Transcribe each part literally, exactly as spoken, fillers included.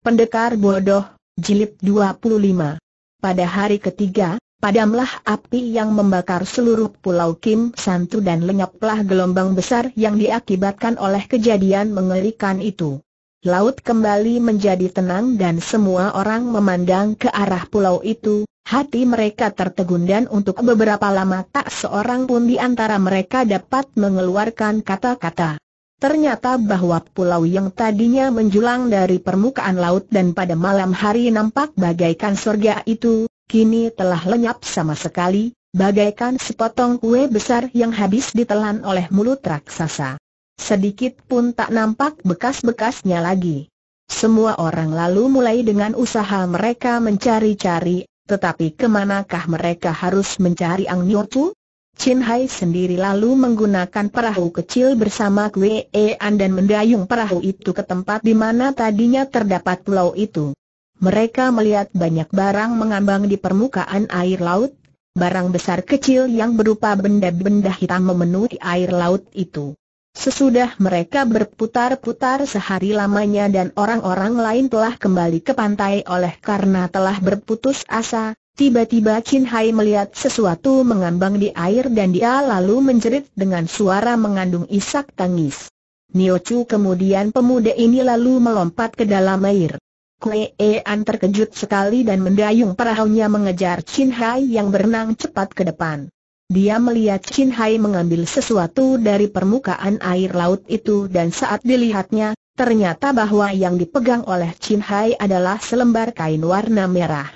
Pendekar Bodoh, Jilid dua puluh lima. Pada hari ketiga, padamlah api yang membakar seluruh pulau Kim Santu dan lenyaplah gelombang besar yang diakibatkan oleh kejadian mengerikan itu. Laut kembali menjadi tenang dan semua orang memandang ke arah pulau itu, hati mereka tertegun dan untuk beberapa lama tak seorang pun di antara mereka dapat mengeluarkan kata-kata. Ternyata bahwa pulau yang tadinya menjulang dari permukaan laut dan pada malam hari nampak bagaikan surga itu, kini telah lenyap sama sekali, bagaikan sepotong kue besar yang habis ditelan oleh mulut raksasa. Sedikit pun tak nampak bekas-bekasnya lagi. Semua orang lalu mulai dengan usaha mereka mencari-cari, tetapi kemanakah mereka harus mencari Ang Nio Chu? Chin Hai sendiri lalu menggunakan perahu kecil bersama Kwee An dan mendayung perahu itu ke tempat di mana tadinya terdapat pulau itu. Mereka melihat banyak barang mengambang di permukaan air laut, barang besar kecil yang berupa benda-benda hitam memenuhi air laut itu. Sesudah mereka berputar-putar sehari lamanya dan orang-orang lain telah kembali ke pantai oleh karena telah berputus asa, tiba-tiba Chin Hai melihat sesuatu mengambang di air dan dia lalu menjerit dengan suara mengandung isak tangis. Nio Chu kemudian pemuda ini lalu melompat ke dalam air. Kwee An terkejut sekali dan mendayung perahunya mengejar Chin Hai yang berenang cepat ke depan. Dia melihat Chin Hai mengambil sesuatu dari permukaan air laut itu dan saat dilihatnya, ternyata bahwa yang dipegang oleh Chin Hai adalah selembar kain warna merah.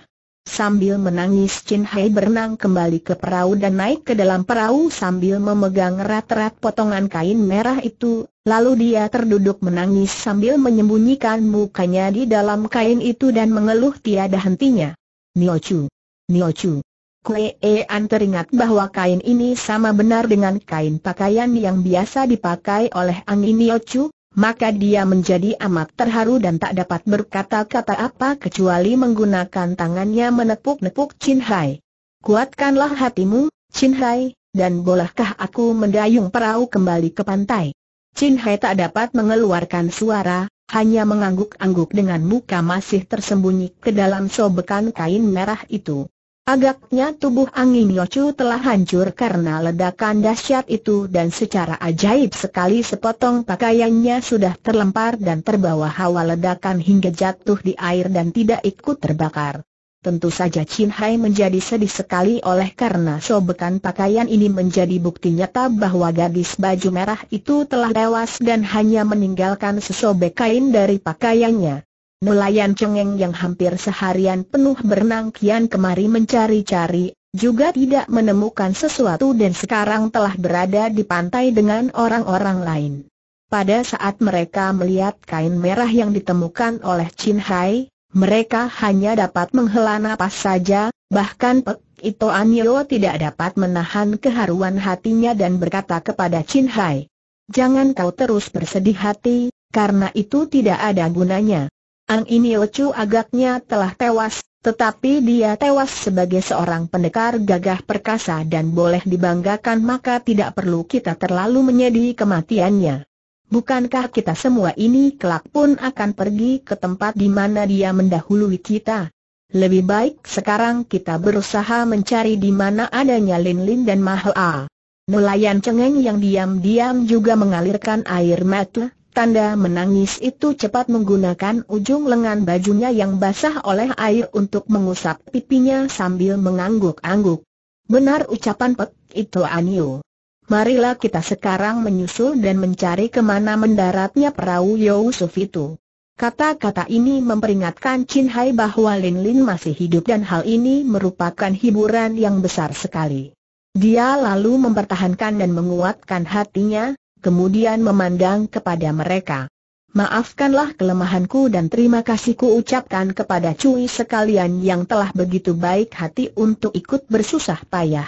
Sambil menangis Chin Hai berenang kembali ke perahu dan naik ke dalam perahu sambil memegang erat-erat potongan kain merah itu. Lalu dia terduduk menangis sambil menyembunyikan mukanya di dalam kain itu dan mengeluh tiada hentinya. Nio Chu, Nio Chu. Kwee An teringat bahwa kain ini sama benar dengan kain pakaian yang biasa dipakai oleh Ang Nio Chu. Maka dia menjadi amat terharu dan tak dapat berkata-kata apa kecuali menggunakan tangannya menepuk-nepuk Chin Hai. Kuatkanlah hatimu, Chin Hai, dan bolehkah aku mendayung perahu kembali ke pantai? Chin Hai tak dapat mengeluarkan suara, hanya mengangguk-angguk dengan muka masih tersembunyi ke dalam sobekan kain merah itu. Agaknya tubuh Ang Nio Chu telah hancur karena ledakan dahsyat itu dan secara ajaib sekali sepotong pakaiannya sudah terlempar dan terbawa hawa ledakan hingga jatuh di air dan tidak ikut terbakar. Tentu saja Chin Hai menjadi sedih sekali oleh karena sobekan pakaian ini menjadi bukti nyata bahwa gadis baju merah itu telah tewas dan hanya meninggalkan sesobek kain dari pakaiannya. Nelayan cengeng yang hampir seharian penuh berenang kian kemari mencari-cari, juga tidak menemukan sesuatu dan sekarang telah berada di pantai dengan orang-orang lain. Pada saat mereka melihat kain merah yang ditemukan oleh Chin Hai, mereka hanya dapat menghela napas saja, bahkan Pek Ito Anio tidak dapat menahan keharuan hatinya dan berkata kepada Chin Hai, "Jangan kau terus bersedih hati, karena itu tidak ada gunanya. Ang Nio Chu agaknya telah tewas, tetapi dia tewas sebagai seorang pendekar gagah perkasa dan boleh dibanggakan maka tidak perlu kita terlalu menyedihi kematiannya. Bukankah kita semua ini kelak pun akan pergi ke tempat di mana dia mendahului kita? Lebih baik sekarang kita berusaha mencari di mana adanya Lin Lin dan Mahua." Nelayan cengeng yang diam-diam juga mengalirkan air mata. Tanda menangis itu cepat menggunakan ujung lengan bajunya yang basah oleh air untuk mengusap pipinya sambil mengangguk-angguk. "Benar ucapan Pek Ito Anio. Marilah kita sekarang menyusul dan mencari kemana mendaratnya perahu Yusuf itu." Kata-kata ini memperingatkan Chin Hai bahwa Lin Lin masih hidup dan hal ini merupakan hiburan yang besar sekali. Dia lalu mempertahankan dan menguatkan hatinya, kemudian memandang kepada mereka. "Maafkanlah kelemahanku dan terima kasihku ucapkan kepada Cui sekalian yang telah begitu baik hati untuk ikut bersusah payah."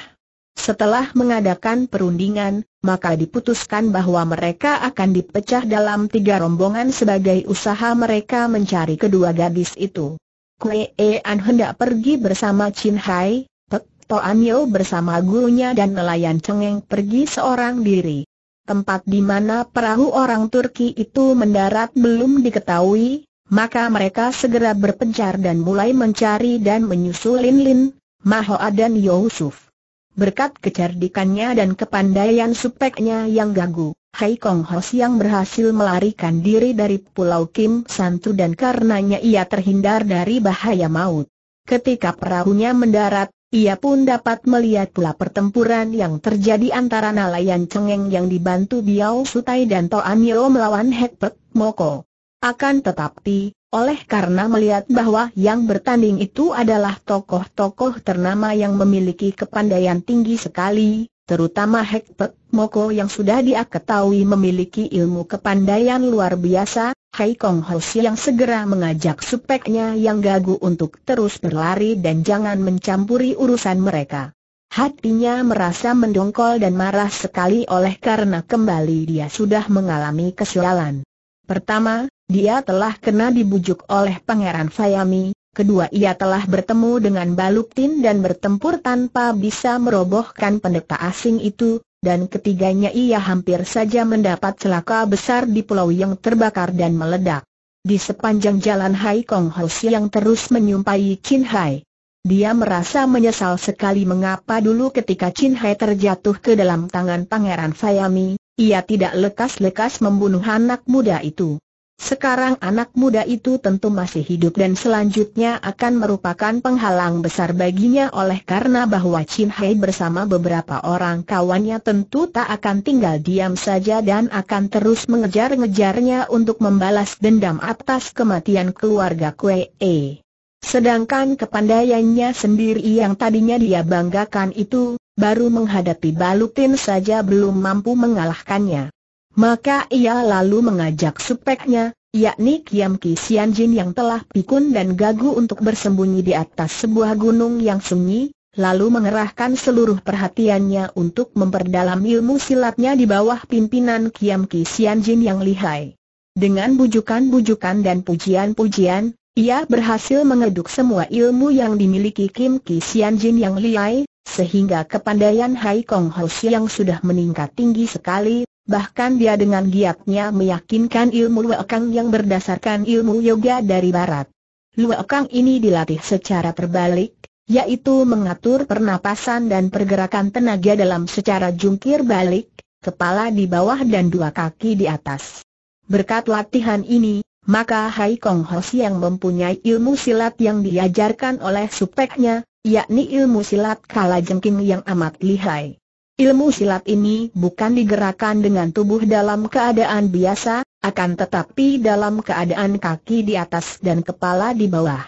Setelah mengadakan perundingan, maka diputuskan bahwa mereka akan dipecah dalam tiga rombongan sebagai usaha mereka mencari kedua gadis itu. Kwee An hendak pergi bersama Chin Hai, Pek Ito Anio bersama gurunya dan nelayan cengeng pergi seorang diri. Tempat di mana perahu orang Turki itu mendarat belum diketahui, maka mereka segera berpencar dan mulai mencari dan menyusul Lin Lin, Mahoa dan Yusuf. Berkat kecerdikannya dan kepandaian supeknya yang gagu, Hei Kong Ho Siang berhasil melarikan diri dari Pulau Kim Santu dan karenanya ia terhindar dari bahaya maut. Ketika perahunya mendarat, ia pun dapat melihat pula pertempuran yang terjadi antara nelayan Cengeng yang dibantu Biao Sutai dan Toan Yeo melawan Hek Pek Moko. Akan tetapi, oleh karena melihat bahwa yang bertanding itu adalah tokoh-tokoh ternama yang memiliki kepandaian tinggi sekali, terutama Hek Pek Moko yang sudah dia ketahui memiliki ilmu kepandaian luar biasa, Hei Kong Ho Siang segera mengajak supeknya yang gagu untuk terus berlari dan jangan mencampuri urusan mereka. Hatinya merasa mendongkol dan marah sekali oleh karena kembali dia sudah mengalami kesialan. Pertama, dia telah kena dibujuk oleh Pangeran Fayami. Kedua, ia telah bertemu dengan Baluktin dan bertempur tanpa bisa merobohkan pendeta asing itu, dan ketiganya ia hampir saja mendapat celaka besar di pulau yang terbakar dan meledak. Di sepanjang jalan Hei Kong Ho Siang terus menyumpai Chin Hai. Dia merasa menyesal sekali mengapa dulu ketika Chin Hai terjatuh ke dalam tangan Pangeran Fayami, ia tidak lekas-lekas membunuh anak muda itu. Sekarang anak muda itu tentu masih hidup dan selanjutnya akan merupakan penghalang besar baginya oleh karena bahwa Chin Hai bersama beberapa orang kawannya tentu tak akan tinggal diam saja dan akan terus mengejar-ngejarnya untuk membalas dendam atas kematian keluarga Kwee. Sedangkan kepandaiannya sendiri yang tadinya dia banggakan itu, baru menghadapi Baluktin saja belum mampu mengalahkannya. Maka ia lalu mengajak supeknya, yakni Kiam Ki Sian Jin yang telah pikun dan gagu untuk bersembunyi di atas sebuah gunung yang sunyi, lalu mengerahkan seluruh perhatiannya untuk memperdalam ilmu silatnya di bawah pimpinan Kiam Ki Sian Jin yang lihai. Dengan bujukan-bujukan dan pujian-pujian, ia berhasil mengeduk semua ilmu yang dimiliki Kiam Ki Sian Jin yang lihai, sehingga kepandaian Hei Kong Ho Siang sudah meningkat tinggi sekali. Bahkan dia dengan giatnya meyakinkan ilmu Luekang yang berdasarkan ilmu yoga dari barat. Luekang ini dilatih secara terbalik, yaitu mengatur pernapasan dan pergerakan tenaga dalam secara jungkir balik, kepala di bawah dan dua kaki di atas. Berkat latihan ini, maka Hei Kong Ho Siang mempunyai ilmu silat yang diajarkan oleh supeknya, yakni ilmu silat kalajengking yang amat lihai. Ilmu silat ini bukan digerakkan dengan tubuh dalam keadaan biasa, akan tetapi dalam keadaan kaki di atas dan kepala di bawah.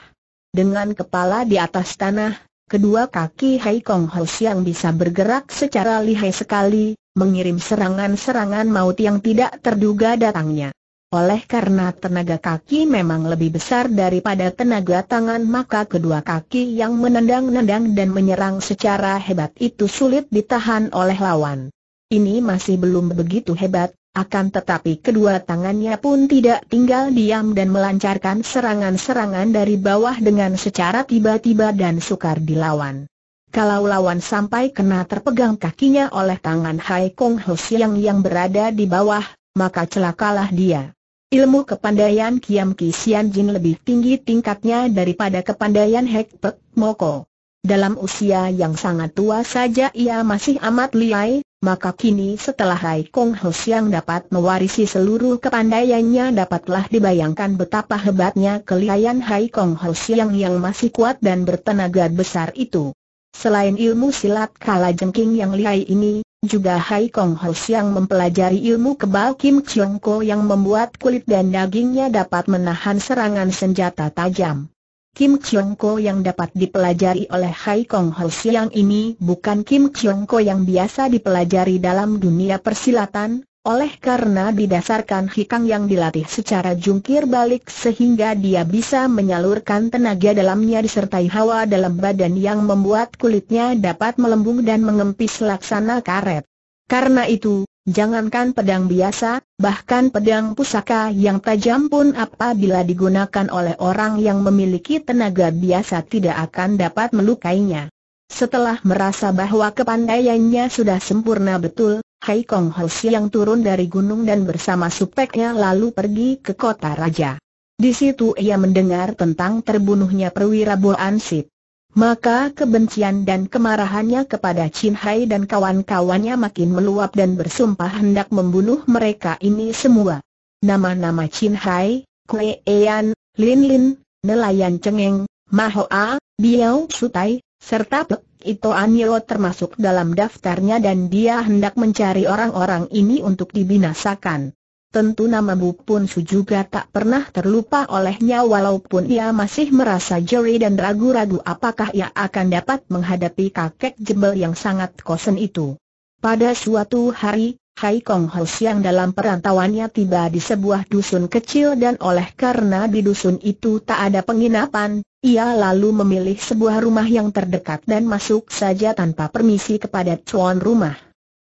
Dengan kepala di atas tanah, kedua kaki Hei Kong Ho Siang bisa bergerak secara lihai sekali, mengirim serangan-serangan maut yang tidak terduga datangnya. Oleh karena tenaga kaki memang lebih besar daripada tenaga tangan, maka kedua kaki yang menendang-nendang dan menyerang secara hebat itu sulit ditahan oleh lawan. Ini masih belum begitu hebat, akan tetapi kedua tangannya pun tidak tinggal diam dan melancarkan serangan-serangan dari bawah dengan secara tiba-tiba dan sukar dilawan. Kalau lawan sampai kena terpegang kakinya oleh tangan Hei Kong Ho Siang yang berada di bawah, maka celakalah dia. Ilmu kepandaian Kiam Ki Sian Jin lebih tinggi tingkatnya daripada kepandaian Hek Pek Moko. Dalam usia yang sangat tua saja ia masih amat lihai, maka kini setelah Hei Kong Ho Siang dapat mewarisi seluruh kepandaiannya, dapatlah dibayangkan betapa hebatnya kelihaian Hei Kong Ho Siang yang masih kuat dan bertenaga besar itu. Selain ilmu silat kalajengking yang lihai ini, juga Hei Kong Ho Siang mempelajari ilmu kebal Kim Chiong Ko yang membuat kulit dan dagingnya dapat menahan serangan senjata tajam. Kim Chiong Ko yang dapat dipelajari oleh Hei Kong Ho Siang ini bukan Kim Chiong Ko yang biasa dipelajari dalam dunia persilatan, oleh karena didasarkan hikang yang dilatih secara jungkir balik sehingga dia bisa menyalurkan tenaga dalamnya disertai hawa dalam badan yang membuat kulitnya dapat melembung dan mengempis laksana karet. Karena itu, jangankan pedang biasa, bahkan pedang pusaka yang tajam pun apabila digunakan oleh orang yang memiliki tenaga biasa tidak akan dapat melukainya. Setelah merasa bahwa kepandaiannya sudah sempurna betul, Hei Kong Ho Siang turun dari gunung dan bersama supeknya lalu pergi ke kota raja. Di situ ia mendengar tentang terbunuhnya perwira Bo Ansip. Maka kebencian dan kemarahannya kepada Chin Hai dan kawan-kawannya makin meluap dan bersumpah hendak membunuh mereka ini semua. Nama-nama Chin Hai, Kue Ean, Lin Lin, Nelayan Cengeng, Mahoa, Biao Sutai, serta Pek Ito Anio termasuk dalam daftarnya dan dia hendak mencari orang-orang ini untuk dibinasakan. Tentu nama Bu Pun Su juga tak pernah terlupa olehnya walaupun ia masih merasa jeri dan ragu-ragu apakah ia akan dapat menghadapi kakek jebel yang sangat kosen itu. Pada suatu hari, Hai Kong Ho Siang dalam perantauannya tiba di sebuah dusun kecil dan oleh karena di dusun itu tak ada penginapan, ia lalu memilih sebuah rumah yang terdekat dan masuk saja tanpa permisi kepada tuan rumah.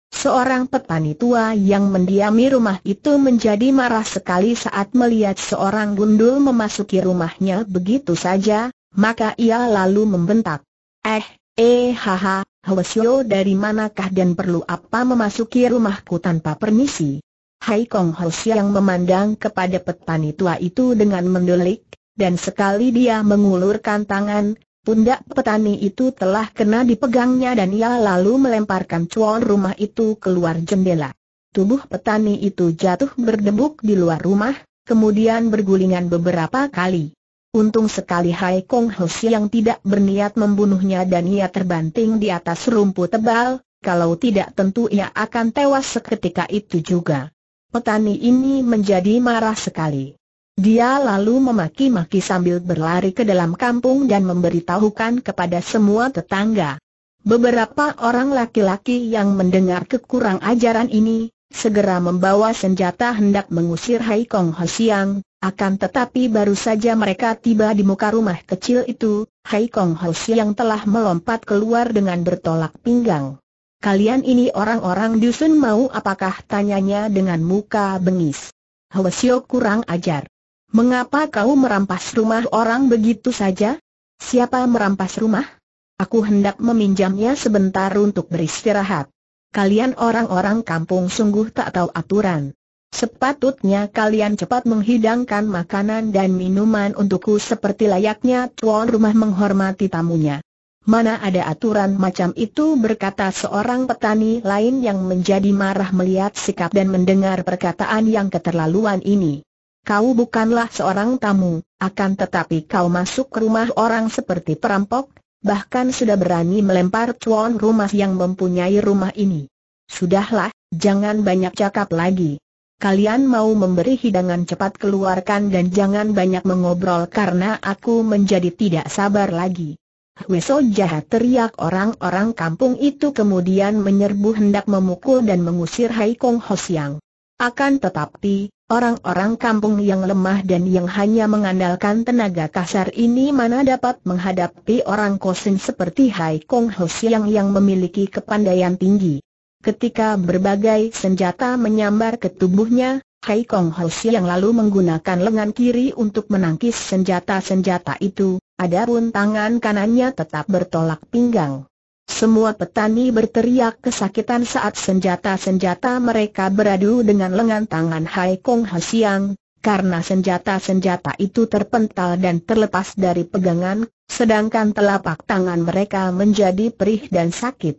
Seorang petani tua yang mendiami rumah itu menjadi marah sekali saat melihat seorang gundul memasuki rumahnya begitu saja, maka ia lalu membentak. Eh, eh haha, Hwasyo dari manakah dan perlu apa memasuki rumahku tanpa permisi? Hai Kong Ho Siang memandang kepada petani tua itu dengan mendelik, dan sekali dia mengulurkan tangan, pundak petani itu telah kena dipegangnya dan ia lalu melemparkan cuan rumah itu keluar jendela. Tubuh petani itu jatuh berdebuk di luar rumah, kemudian bergulingan beberapa kali. Untung sekali Hai Kong Ho Siang tidak berniat membunuhnya dan ia terbanting di atas rumput tebal, kalau tidak tentu ia akan tewas seketika itu juga. Petani ini menjadi marah sekali. Dia lalu memaki-maki sambil berlari ke dalam kampung dan memberitahukan kepada semua tetangga. Beberapa orang laki-laki yang mendengar kekurang ajaran ini, segera membawa senjata hendak mengusir Hai Kong Ho Siang, akan tetapi baru saja mereka tiba di muka rumah kecil itu, Hai Kong Ho Siang telah melompat keluar dengan bertolak pinggang. "Kalian ini orang-orang dusun mau apakah?" tanyanya dengan muka bengis. "Hwasyo kurang ajar. Mengapa kau merampas rumah orang begitu saja? Siapa merampas rumah? Aku hendak meminjamnya sebentar untuk beristirahat. Kalian orang-orang kampung sungguh tak tahu aturan. Sepatutnya kalian cepat menghidangkan makanan dan minuman untukku seperti layaknya tuan rumah menghormati tamunya." "Mana ada aturan macam itu," berkata seorang petani lain yang menjadi marah melihat sikap dan mendengar perkataan yang keterlaluan ini. "Kau bukanlah seorang tamu, akan tetapi kau masuk ke rumah orang seperti perampok, bahkan sudah berani melempar tuan rumah yang mempunyai rumah ini. Sudahlah, jangan banyak cakap lagi. Kalian mau memberi hidangan cepat keluarkan dan jangan banyak mengobrol karena aku menjadi tidak sabar lagi." "Hwasyo jahat!" teriak orang-orang kampung itu kemudian menyerbu hendak memukul dan mengusir Hai Kong Ho Siang. Akan tetapi, orang-orang kampung yang lemah dan yang hanya mengandalkan tenaga kasar ini mana dapat menghadapi orang kosen seperti Hai Kong Ho Siang yang memiliki kepandaian tinggi. Ketika berbagai senjata menyambar ke tubuhnya, Hai Kong Ho Siang lalu menggunakan lengan kiri untuk menangkis senjata-senjata itu, adapun tangan kanannya tetap bertolak pinggang. Semua petani berteriak kesakitan saat senjata-senjata mereka beradu dengan lengan tangan Hai Kong Ho Siang, karena senjata-senjata itu terpental dan terlepas dari pegangan, sedangkan telapak tangan mereka menjadi perih dan sakit.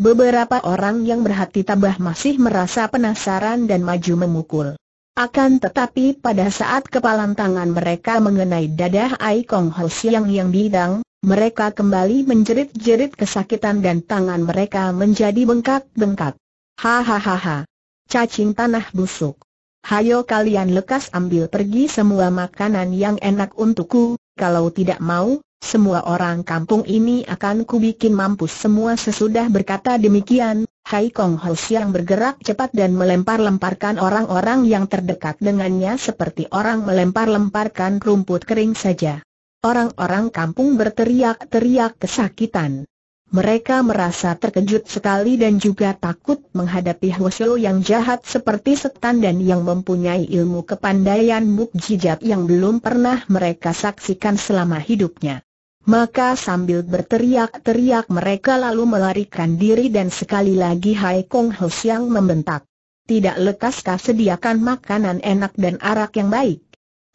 Beberapa orang yang berhati tabah masih merasa penasaran dan maju memukul. Akan tetapi pada saat kepalan tangan mereka mengenai dada Hai Kong Ho Siang yang bidang, mereka kembali menjerit-jerit kesakitan dan tangan mereka menjadi bengkak-bengkak. "Hahaha, cacing tanah busuk. Hayo kalian lekas ambil pergi semua makanan yang enak untukku, kalau tidak mau, semua orang kampung ini akan kubikin mampus semua." Sesudah berkata demikian, Hai Kong Ho Siang bergerak cepat dan melempar-lemparkan orang-orang yang terdekat dengannya seperti orang melempar-lemparkan rumput kering saja. Orang-orang kampung berteriak-teriak kesakitan. Mereka merasa terkejut sekali dan juga takut menghadapi Hwasyo yang jahat seperti setan dan yang mempunyai ilmu kepandaian mukjizat yang belum pernah mereka saksikan selama hidupnya. Maka sambil berteriak-teriak mereka lalu melarikan diri dan sekali lagi Hai Kong Ho Siang membentak, "Tidak lekaskah sediakan makanan enak dan arak yang baik?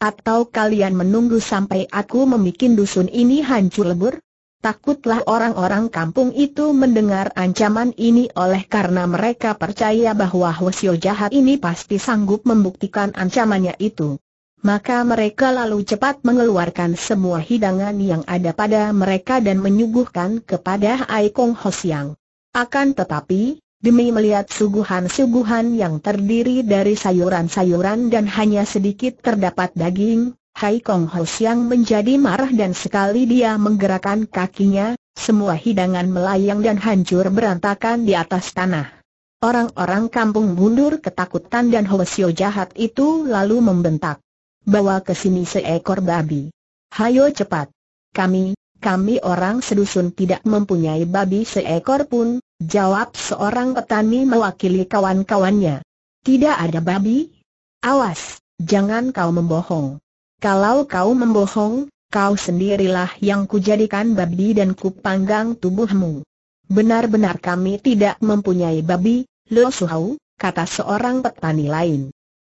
Atau kalian menunggu sampai aku membuat dusun ini hancur lebur? Takutlah orang-orang kampung itu mendengar ancaman ini oleh karena mereka percaya bahwa Hwasyo jahat ini pasti sanggup membuktikan ancamannya itu. Maka mereka lalu cepat mengeluarkan semua hidangan yang ada pada mereka dan menyuguhkan kepada Ai Kong Ho Siang. Akan tetapi, demi melihat suguhan-suguhan yang terdiri dari sayuran-sayuran dan hanya sedikit terdapat daging, Hai Kong Ho Siang menjadi marah dan sekali dia menggerakkan kakinya, semua hidangan melayang dan hancur berantakan di atas tanah. Orang-orang kampung mundur ketakutan dan Hwasyo jahat itu lalu membentak, "Bawa ke sini seekor babi. Hayo cepat. Kami, kami orang sedusun tidak mempunyai babi seekor pun," jawab seorang petani mewakili kawan-kawannya. "Tidak ada babi? Awas, jangan kau membohong. Kalau kau membohong, kau sendirilah yang kujadikan babi dan kupanggang tubuhmu." "Benar-benar kami tidak mempunyai babi, Lo Suhau," kata seorang petani lain.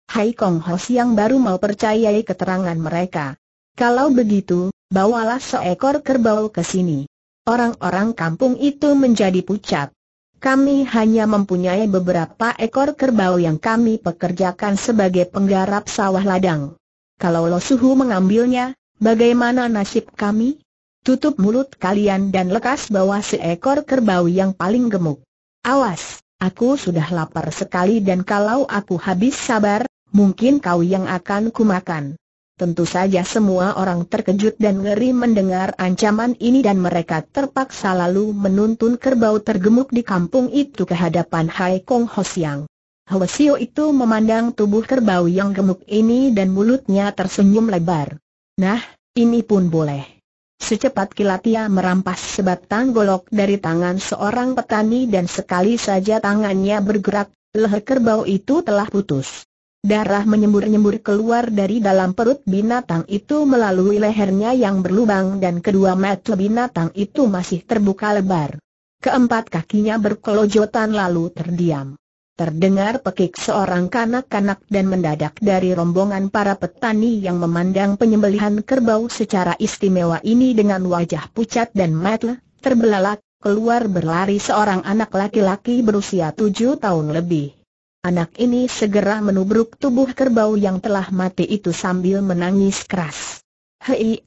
Hai Kong Ho Siang baru mau percayai keterangan mereka. "Kalau begitu, bawalah seekor kerbau ke sini." Orang-orang kampung itu menjadi pucat. "Kami hanya mempunyai beberapa ekor kerbau yang kami pekerjakan sebagai penggarap sawah ladang. Kalau Lo Suhu mengambilnya, bagaimana nasib kami? Tutup mulut kalian dan lekas bawa seekor kerbau yang paling gemuk. Awas, aku sudah lapar sekali dan kalau aku habis sabar, mungkin kau yang akan kumakan." Tentu saja semua orang terkejut dan ngeri mendengar ancaman ini dan mereka terpaksa lalu menuntun kerbau tergemuk di kampung itu ke hadapan Hai Kong Ho Siang. Hwasyo itu memandang tubuh kerbau yang gemuk ini dan mulutnya tersenyum lebar. "Nah, ini pun boleh." Secepat kilat ia merampas sebatang golok dari tangan seorang petani dan sekali saja tangannya bergerak, leher kerbau itu telah putus. Darah menyembur-nyembur keluar dari dalam perut binatang itu melalui lehernya yang berlubang dan kedua mata binatang itu masih terbuka lebar. Keempat kakinya berkelojotan lalu terdiam. Terdengar pekik seorang kanak-kanak dan mendadak dari rombongan para petani yang memandang penyembelihan kerbau secara istimewa ini dengan wajah pucat dan mata terbelalak, keluar berlari seorang anak laki-laki berusia tujuh tahun lebih. Anak ini segera menubruk tubuh kerbau yang telah mati itu sambil menangis keras. "Hei,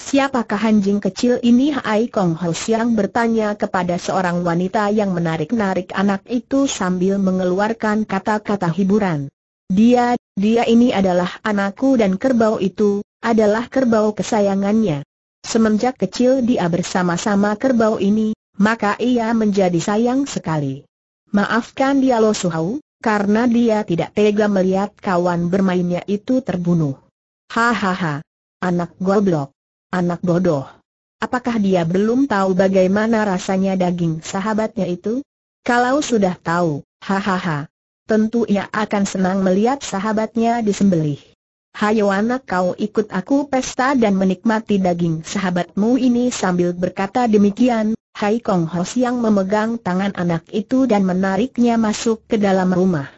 siapakah anjing kecil ini?" Hai Kong Ho Siang bertanya kepada seorang wanita yang menarik-narik anak itu sambil mengeluarkan kata-kata hiburan. "Dia, dia ini adalah anakku dan kerbau itu adalah kerbau kesayangannya. Semenjak kecil dia bersama-sama kerbau ini, maka ia menjadi sayang sekali. Maafkan dia Lo Suhau, karena dia tidak tega melihat kawan bermainnya itu terbunuh." "Hahaha, anak goblok, anak bodoh. Apakah dia belum tahu bagaimana rasanya daging sahabatnya itu? Kalau sudah tahu, hahaha, tentu ia akan senang melihat sahabatnya disembelih. Hayo anak, kau ikut aku pesta dan menikmati daging sahabatmu ini." Sambil berkata demikian, Hai Kong Ho Siang memegang tangan anak itu dan menariknya masuk ke dalam rumah.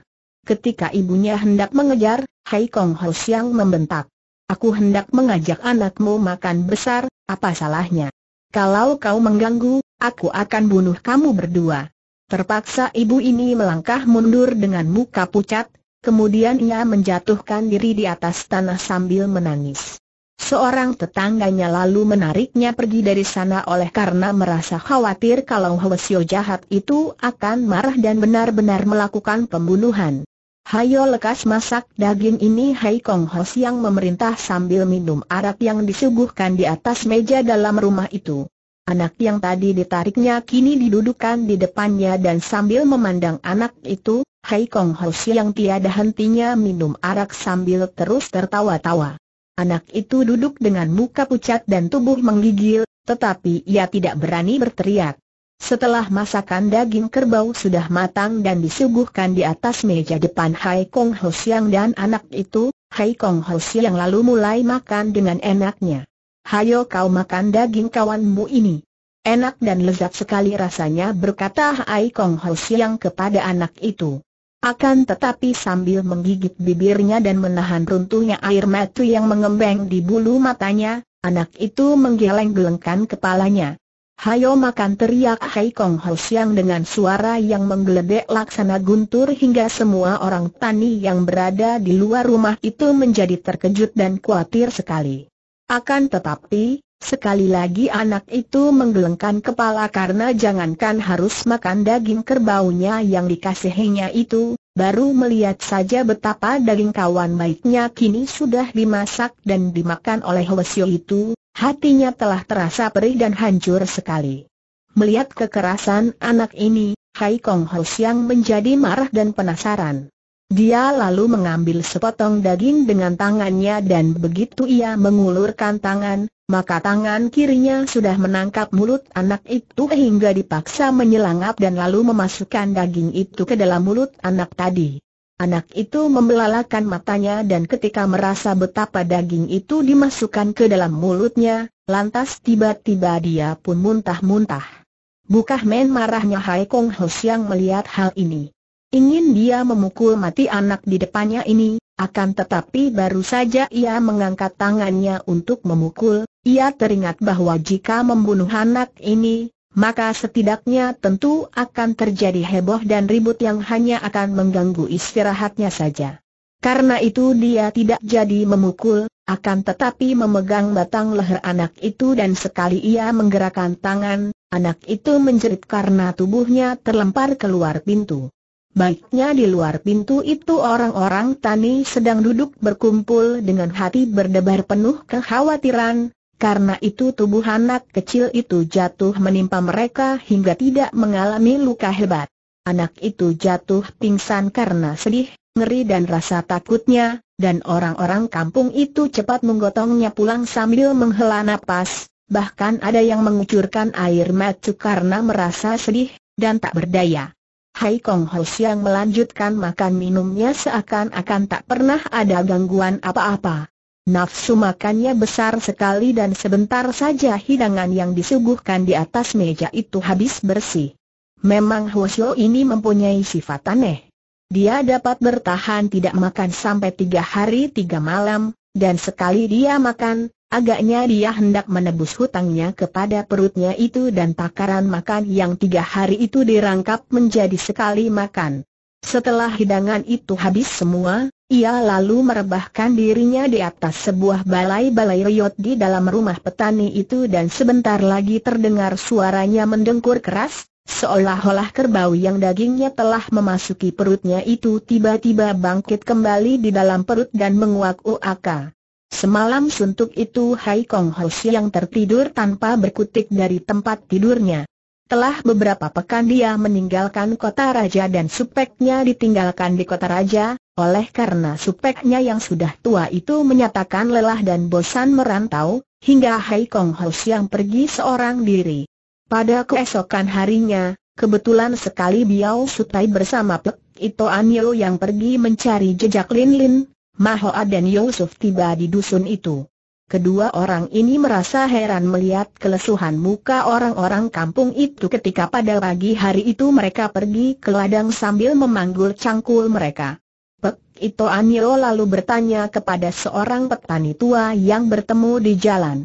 Ketika ibunya hendak mengejar, Hai Kong Ho Siang membentak, "Aku hendak mengajak anakmu makan besar, apa salahnya? Kalau kau mengganggu, aku akan bunuh kamu berdua." Terpaksa ibu ini melangkah mundur dengan muka pucat, kemudian ia menjatuhkan diri di atas tanah sambil menangis. Seorang tetangganya lalu menariknya pergi dari sana oleh karena merasa khawatir kalau Hwasyo jahat itu akan marah dan benar-benar melakukan pembunuhan. "Hayo lekas masak daging ini," Hai Kong Ho Siang memerintah sambil minum arak yang disuguhkan di atas meja dalam rumah itu. Anak yang tadi ditariknya kini didudukkan di depannya dan sambil memandang anak itu, Hai Kong Ho Siang tiada hentinya minum arak sambil terus tertawa-tawa. Anak itu duduk dengan muka pucat dan tubuh menggigil, tetapi ia tidak berani berteriak. Setelah masakan daging kerbau sudah matang dan disuguhkan di atas meja depan Hai Kong Ho Siang dan anak itu, Hai Kong Ho Siang lalu mulai makan dengan enaknya. "Hayo kau makan daging kawanmu ini. Enak dan lezat sekali rasanya," berkata Hai Kong Ho Siang kepada anak itu. Akan tetapi sambil menggigit bibirnya dan menahan runtuhnya air mata yang mengembeng di bulu matanya, anak itu menggeleng-gelengkan kepalanya. "Hayo makan!" teriak Hai Kong Ho Siang dengan suara yang menggeledek laksana guntur hingga semua orang tani yang berada di luar rumah itu menjadi terkejut dan khawatir sekali. Akan tetapi, sekali lagi anak itu menggelengkan kepala karena jangankan harus makan daging kerbaunya yang dikasihinya itu, baru melihat saja betapa daging kawan baiknya kini sudah dimasak dan dimakan oleh Hwasyo itu, hatinya telah terasa perih dan hancur sekali. Melihat kekerasan anak ini, Hai Kong Ho Siang menjadi marah dan penasaran. Dia lalu mengambil sepotong daging dengan tangannya dan begitu ia mengulurkan tangan, maka tangan kirinya sudah menangkap mulut anak itu hingga dipaksa menyelanap dan lalu memasukkan daging itu ke dalam mulut anak tadi. Anak itu membelalakan matanya dan ketika merasa betapa daging itu dimasukkan ke dalam mulutnya, lantas tiba-tiba dia pun muntah-muntah. Bukah main marahnya Hai Kong Ho Siang melihat hal ini. Ingin dia memukul mati anak di depannya ini, akan tetapi baru saja ia mengangkat tangannya untuk memukul, ia teringat bahwa jika membunuh anak ini, maka setidaknya tentu akan terjadi heboh dan ribut yang hanya akan mengganggu istirahatnya saja. Karena itu dia tidak jadi memukul, akan tetapi memegang batang leher anak itu dan sekali ia menggerakkan tangan, anak itu menjerit karena tubuhnya terlempar keluar pintu. Baiknya di luar pintu itu orang-orang tani sedang duduk berkumpul dengan hati berdebar penuh kekhawatiran, karena itu tubuh anak kecil itu jatuh menimpa mereka hingga tidak mengalami luka hebat. Anak itu jatuh pingsan karena sedih, ngeri dan rasa takutnya, dan orang-orang kampung itu cepat menggotongnya pulang sambil menghela napas, bahkan ada yang mengucurkan air mata karena merasa sedih dan tak berdaya. Hai Kong Ho Siang melanjutkan makan minumnya seakan-akan tak pernah ada gangguan apa-apa. Nafsu makannya besar sekali dan sebentar saja hidangan yang disuguhkan di atas meja itu habis bersih. Memang Hwasyo ini mempunyai sifat aneh. Dia dapat bertahan tidak makan sampai tiga hari tiga malam, dan sekali dia makan, agaknya dia hendak menebus hutangnya kepada perutnya itu dan takaran makan yang tiga hari itu dirangkap menjadi sekali makan. Setelah hidangan itu habis semua, ia lalu merebahkan dirinya di atas sebuah balai-balai riot di dalam rumah petani itu dan sebentar lagi terdengar suaranya mendengkur keras, seolah-olah kerbau yang dagingnya telah memasuki perutnya itu tiba-tiba bangkit kembali di dalam perut dan menguak-uak. Semalam suntuk itu Hai Kong Ho Siang tertidur tanpa berkutik dari tempat tidurnya. Telah beberapa pekan dia meninggalkan kota raja dan supeknya ditinggalkan di kota raja, oleh karena supeknya yang sudah tua itu menyatakan lelah dan bosan merantau, hingga Hai Kong Ho Siang pergi seorang diri. Pada keesokan harinya, kebetulan sekali Biao Sutai bersama Pek Ito Anyo yang pergi mencari jejak Lin Lin, Mahoa dan Yusuf tiba di dusun itu. Kedua orang ini merasa heran melihat kelesuhan muka orang-orang kampung itu ketika pada pagi hari itu mereka pergi ke ladang sambil memanggul cangkul mereka. Pek Ito Anyo lalu bertanya kepada seorang petani tua yang bertemu di jalan.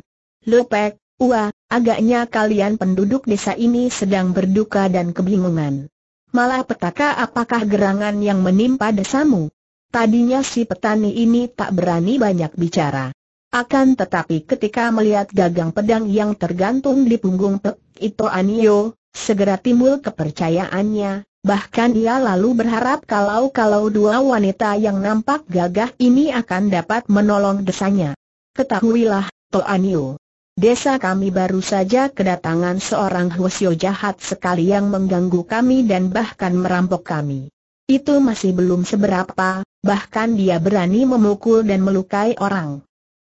"Lo Pek, Ua, agaknya kalian penduduk desa ini sedang berduka dan kebingungan. Malapetaka apakah gerangan yang menimpa desamu?" Tadinya si petani ini tak berani banyak bicara. Akan tetapi ketika melihat gagang pedang yang tergantung di punggung Pek Ito Anyo, segera timbul kepercayaannya, bahkan ia lalu berharap kalau-kalau dua wanita yang nampak gagah ini akan dapat menolong desanya. "Ketahuilah, To Anyo, desa kami baru saja kedatangan seorang Hwasyo jahat sekali yang mengganggu kami dan bahkan merampok kami. Itu masih belum seberapa, bahkan dia berani memukul dan melukai orang."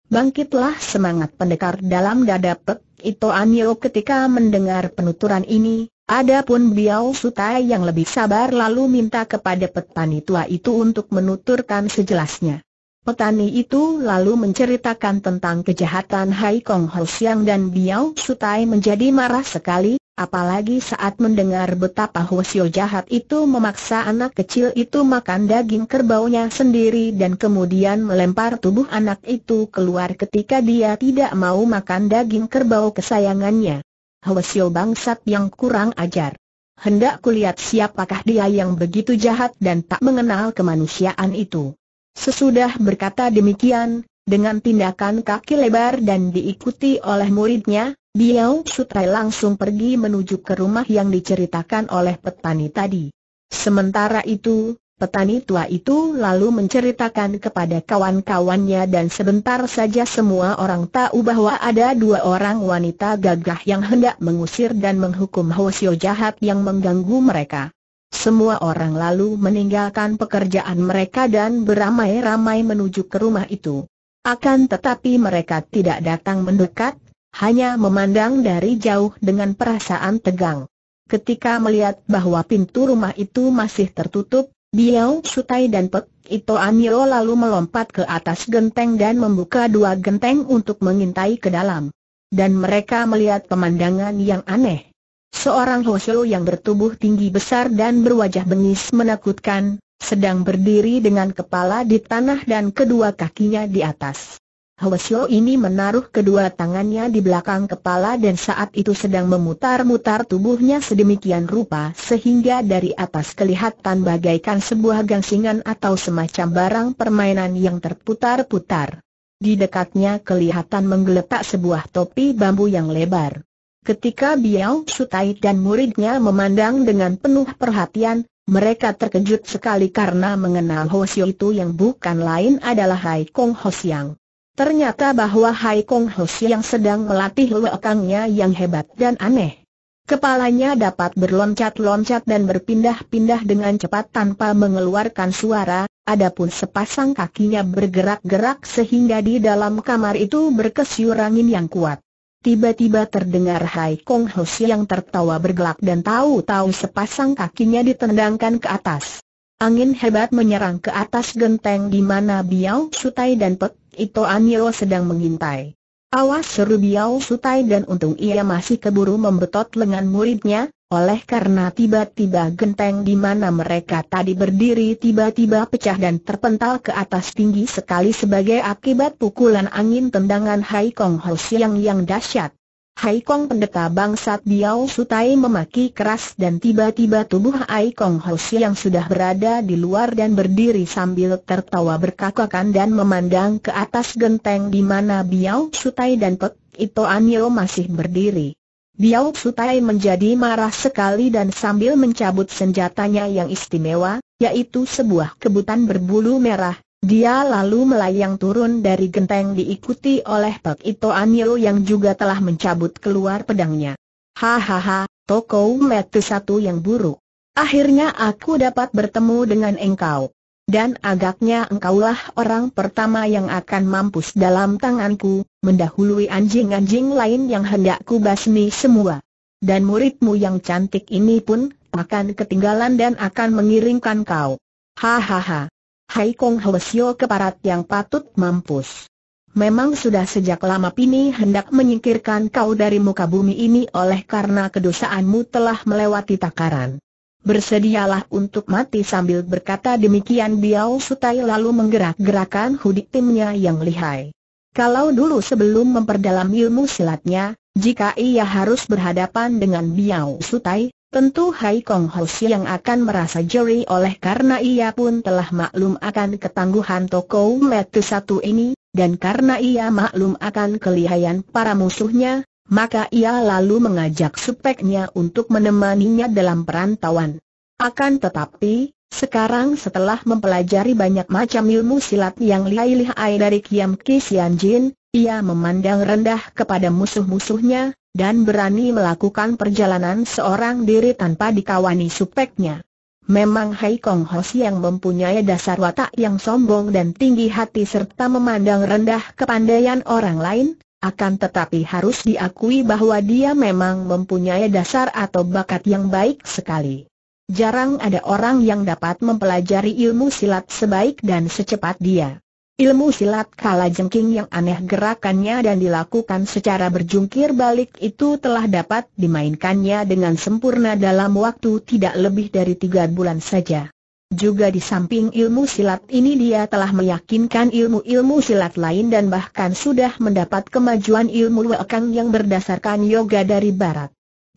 Bangkitlah semangat pendekar dalam dada Pek Ito Anyo ketika mendengar penuturan ini. Adapun Biao Sutai yang lebih sabar lalu minta kepada petani tua itu untuk menuturkan sejelasnya. Petani itu lalu menceritakan tentang kejahatan Hai Kong Ho Siang dan Biao Sutai menjadi marah sekali, apalagi saat mendengar betapa Hwasyo jahat itu memaksa anak kecil itu makan daging kerbaunya sendiri dan kemudian melempar tubuh anak itu keluar ketika dia tidak mau makan daging kerbau kesayangannya. Hwasyo bangsat yang kurang ajar. Hendak kulihat siapakah dia yang begitu jahat dan tak mengenal kemanusiaan itu. Sesudah berkata demikian, dengan tindakan kaki lebar dan diikuti oleh muridnya, Biao Sutrai langsung pergi menuju ke rumah yang diceritakan oleh petani tadi. Sementara itu, petani tua itu lalu menceritakan kepada kawan-kawannya dan sebentar saja semua orang tahu bahwa ada dua orang wanita gagah yang hendak mengusir dan menghukum Hwasyo jahat yang mengganggu mereka. Semua orang lalu meninggalkan pekerjaan mereka dan beramai-ramai menuju ke rumah itu. Akan tetapi mereka tidak datang mendekat, hanya memandang dari jauh dengan perasaan tegang. Ketika melihat bahwa pintu rumah itu masih tertutup, Biao Sutrai dan Pek Ito Anio lalu melompat ke atas genteng dan membuka dua genteng untuk mengintai ke dalam. Dan mereka melihat pemandangan yang aneh. Seorang Hwasyo yang bertubuh tinggi besar dan berwajah bengis menakutkan, sedang berdiri dengan kepala di tanah dan kedua kakinya di atas. Hwasyo ini menaruh kedua tangannya di belakang kepala dan saat itu sedang memutar-mutar tubuhnya sedemikian rupa sehingga dari atas kelihatan bagaikan sebuah gangsingan atau semacam barang permainan yang terputar-putar. Di dekatnya kelihatan menggeletak sebuah topi bambu yang lebar. Ketika Biao Sutrai dan muridnya memandang dengan penuh perhatian, mereka terkejut sekali karena mengenal Hwasyo itu yang bukan lain adalah Hai Kong Hosiang. Ternyata bahwa Hai Kong Hosiang sedang melatih lekangnya yang hebat dan aneh. Kepalanya dapat berloncat-loncat dan berpindah-pindah dengan cepat tanpa mengeluarkan suara, adapun sepasang kakinya bergerak-gerak sehingga di dalam kamar itu berkesiur angin yang kuat. Tiba-tiba terdengar Hai Kong Hosiang yang tertawa bergelak dan tahu-tahu sepasang kakinya ditendangkan ke atas. Angin hebat menyerang ke atas genteng di mana Biao Sutrai dan Pek Ito Anio sedang mengintai. "Awas!" seru Biao Sutrai dan untung ia masih keburu membetot lengan muridnya, oleh karena tiba-tiba genteng di mana mereka tadi berdiri tiba-tiba pecah dan terpental ke atas tinggi sekali sebagai akibat pukulan angin tendangan Hai Kong Hosiang yang dahsyat. "Hai Kong pendeta bangsat!" Biao Sutrai memaki keras dan tiba-tiba tubuh Hai Kong Hosiang sudah berada di luar dan berdiri sambil tertawa berkakakan dan memandang ke atas genteng di mana Biao Sutrai dan Pek Ito Anio masih berdiri. Biao Sutrai menjadi marah sekali dan sambil mencabut senjatanya yang istimewa, yaitu sebuah kebutan berbulu merah, dia lalu melayang turun dari genteng diikuti oleh Pek Ito Anio yang juga telah mencabut keluar pedangnya. "Hahaha, tokoh metu satu yang buruk. Akhirnya aku dapat bertemu dengan engkau. Dan agaknya engkaulah orang pertama yang akan mampus dalam tanganku, mendahului anjing-anjing lain yang hendak ku basmi semua. Dan muridmu yang cantik ini pun akan ketinggalan dan akan mengiringkan kau. Hahaha. Hai Kong Hwasyo keparat yang patut mampus. Memang sudah sejak lama Pini hendak menyingkirkan kau dari muka bumi ini oleh karena kedosaanmu telah melewati takaran. Bersedialah untuk mati." Sambil berkata demikian Biao Sutrai lalu menggerak-gerakan hudi timnya yang lihai. Kalau dulu sebelum memperdalam ilmu silatnya, jika ia harus berhadapan dengan Biao Sutrai, tentu Hai Kong Hosiang yang akan merasa jeri oleh karena ia pun telah maklum akan ketangguhan tokoh metu satu ini, dan karena ia maklum akan kelihayan para musuhnya, maka ia lalu mengajak supeknya untuk menemaninya dalam perantauan. Akan tetapi, sekarang setelah mempelajari banyak macam ilmu silat yang lihai-lihai dari Kiam Ki Sian Jin, ia memandang rendah kepada musuh-musuhnya dan berani melakukan perjalanan seorang diri tanpa dikawani supeknya. Memang Hai Kong Hosiang mempunyai dasar watak yang sombong dan tinggi hati serta memandang rendah kepandaian orang lain, akan tetapi harus diakui bahwa dia memang mempunyai dasar atau bakat yang baik sekali. Jarang ada orang yang dapat mempelajari ilmu silat sebaik dan secepat dia. Ilmu silat kalajengking yang aneh gerakannya dan dilakukan secara berjungkir balik itu telah dapat dimainkannya dengan sempurna dalam waktu tidak lebih dari tiga bulan saja. Juga di samping ilmu silat ini dia telah meyakinkan ilmu-ilmu silat lain dan bahkan sudah mendapat kemajuan ilmu wekang yang berdasarkan yoga dari barat.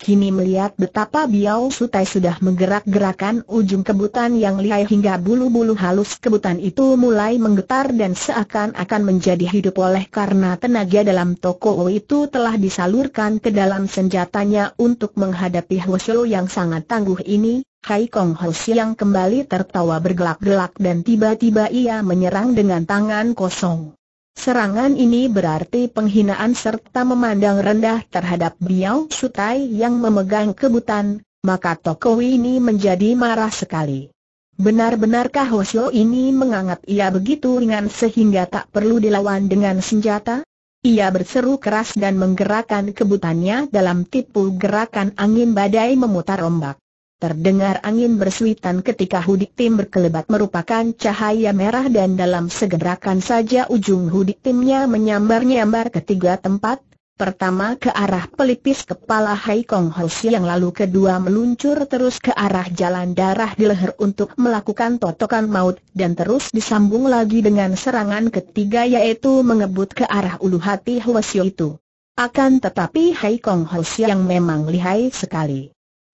Kini melihat betapa Biao Sutai sudah menggerak-gerakan ujung kebutan yang lihai hingga bulu-bulu halus kebutan itu mulai menggetar dan seakan-akan menjadi hidup oleh karena tenaga dalam toko itu telah disalurkan ke dalam senjatanya untuk menghadapi Hwasyo yang sangat tangguh ini. Hai Kong Ho Siang kembali tertawa bergelak-gelak dan tiba-tiba ia menyerang dengan tangan kosong. Serangan ini berarti penghinaan serta memandang rendah terhadap Biao Sutai yang memegang kebutan, maka tokoh ini menjadi marah sekali. Benar-benarkah Hwasyo ini menganggap ia begitu ringan sehingga tak perlu dilawan dengan senjata? Ia berseru keras dan menggerakkan kebutannya dalam tipu gerakan angin badai memutar ombak. Terdengar angin bersuitan ketika hudik tim berkelebat merupakan cahaya merah dan dalam segerakan saja ujung hudik timnya menyambar-nyambar ke tiga tempat. Pertama ke arah pelipis kepala Hai Kong Ho Siang, lalu kedua meluncur terus ke arah jalan darah di leher untuk melakukan totokan maut, dan terus disambung lagi dengan serangan ketiga yaitu mengebut ke arah ulu hati Hwasyo itu. Akan tetapi Hai Kong Ho Siang memang lihai sekali.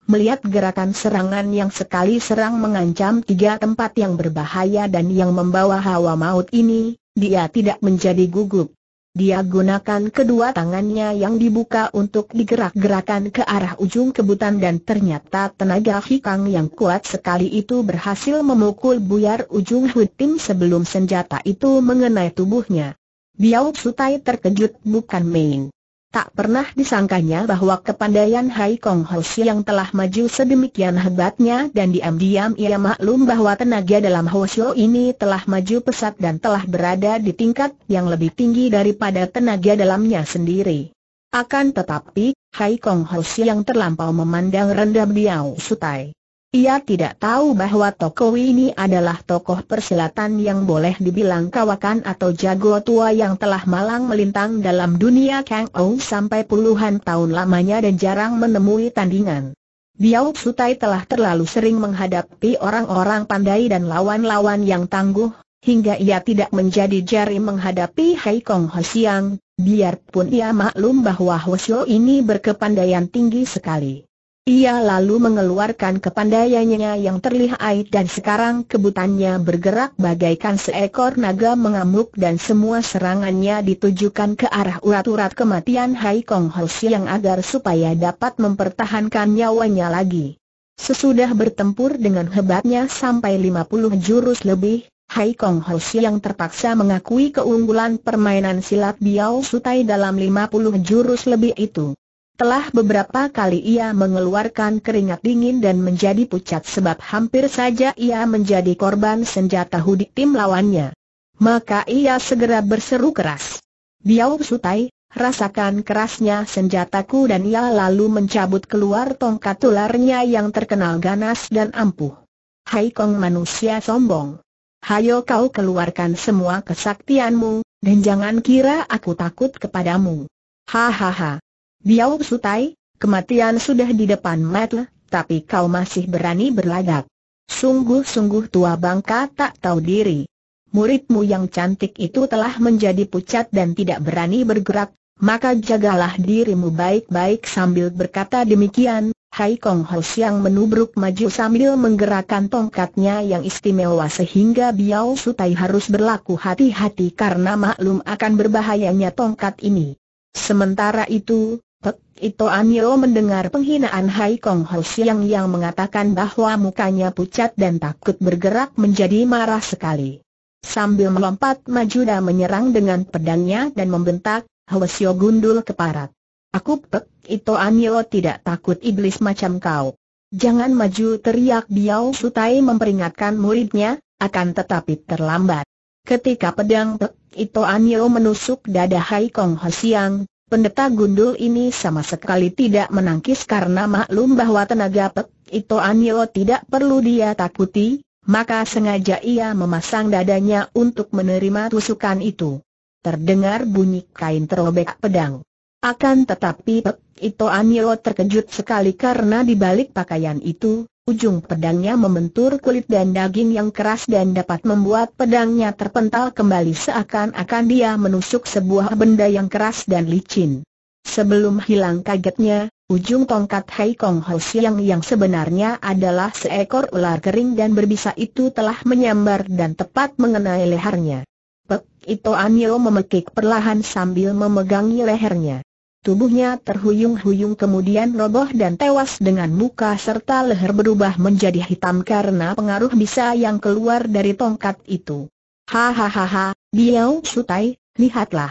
Melihat gerakan serangan yang sekali serang mengancam tiga tempat yang berbahaya dan yang membawa hawa maut ini, dia tidak menjadi gugup. Dia gunakan kedua tangannya yang dibuka untuk digerak-gerakan ke arah ujung kebutan dan ternyata tenaga hikang yang kuat sekali itu berhasil memukul buyar ujung hutim sebelum senjata itu mengenai tubuhnya. Biao Sutai terkejut bukan main. Tak pernah disangkanya bahwa kepandaian Hai Kong Ho Siang yang telah maju sedemikian hebatnya dan diam-diam ia maklum bahwa tenaga dalam Hwasyo ini telah maju pesat dan telah berada di tingkat yang lebih tinggi daripada tenaga dalamnya sendiri. Akan tetapi, Hai Kong Ho Siang yang terlampau memandang rendah Biao Sutai. Ia tidak tahu bahwa tokoh ini adalah tokoh persilatan yang boleh dibilang kawakan atau jago tua yang telah malang melintang dalam dunia Kang Ou sampai puluhan tahun lamanya dan jarang menemui tandingan. Biao Sutai telah terlalu sering menghadapi orang-orang pandai dan lawan-lawan yang tangguh, hingga ia tidak menjadi jari menghadapi Hai Kong Ho Siang, biarpun ia maklum bahwa Hwasyo ini berkepandaian tinggi sekali. Ia lalu mengeluarkan kepandaiannya yang terlihai dan sekarang kebutannya bergerak bagaikan seekor naga mengamuk dan semua serangannya ditujukan ke arah urat-urat kematian Hai Kong Ho Siang agar supaya dapat mempertahankan nyawanya lagi. Sesudah bertempur dengan hebatnya sampai lima puluh jurus lebih, Hai Kong Ho Siang terpaksa mengakui keunggulan permainan silat Biao Sutai dalam lima puluh jurus lebih itu. Telah beberapa kali ia mengeluarkan keringat dingin dan menjadi pucat sebab hampir saja ia menjadi korban senjata hudik tim lawannya. Maka ia segera berseru keras, "Biao Sutai, rasakan kerasnya senjataku!" Dan ia lalu mencabut keluar tongkat ularnya yang terkenal ganas dan ampuh. "Hai Kong manusia sombong, hayo kau keluarkan semua kesaktianmu, dan jangan kira aku takut kepadamu." Hahaha. "Biao Sutai, kematian sudah di depan mata, tapi kau masih berani berlagak. Sungguh-sungguh tua bangka tak tahu diri. Muridmu yang cantik itu telah menjadi pucat dan tidak berani bergerak, maka jagalah dirimu baik-baik." Sambil berkata demikian, Hai Kong Ho Siang menubruk maju sambil menggerakkan tongkatnya yang istimewa sehingga Biao Sutai harus berlaku hati-hati karena maklum akan berbahayanya tongkat ini. Sementara itu, Pek Ito Anio mendengar penghinaan Hai Kong Ho Siang yang mengatakan bahwa mukanya pucat dan takut bergerak menjadi marah sekali. Sambil melompat maju dan menyerang dengan pedangnya dan membentak, "Hwasyo gundul keparat. Aku Pek Ito Anio tidak takut iblis macam kau. Jangan maju!" teriak Biao Sutai memperingatkan muridnya, akan tetapi terlambat. Ketika pedang Pek Ito Anio menusuk dada Hai Kong Ho Siang, pendeta gundul ini sama sekali tidak menangkis karena maklum bahwa tenaga Pek Ito Anio tidak perlu dia takuti, maka sengaja ia memasang dadanya untuk menerima tusukan itu. Terdengar bunyi kain terobek pedang. Akan tetapi Pek Ito Anio terkejut sekali karena di balik pakaian itu, ujung pedangnya membentur kulit dan daging yang keras dan dapat membuat pedangnya terpental kembali seakan-akan dia menusuk sebuah benda yang keras dan licin. Sebelum hilang kagetnya, ujung tongkat Hei Kong Ho Siang yang sebenarnya adalah seekor ular kering dan berbisa itu telah menyambar dan tepat mengenai lehernya. Pek Ito Anio memekik perlahan sambil memegangi lehernya. Tubuhnya terhuyung-huyung kemudian roboh dan tewas dengan muka serta leher berubah menjadi hitam karena pengaruh bisa yang keluar dari tongkat itu. Hahaha, Biao Sutai, lihatlah.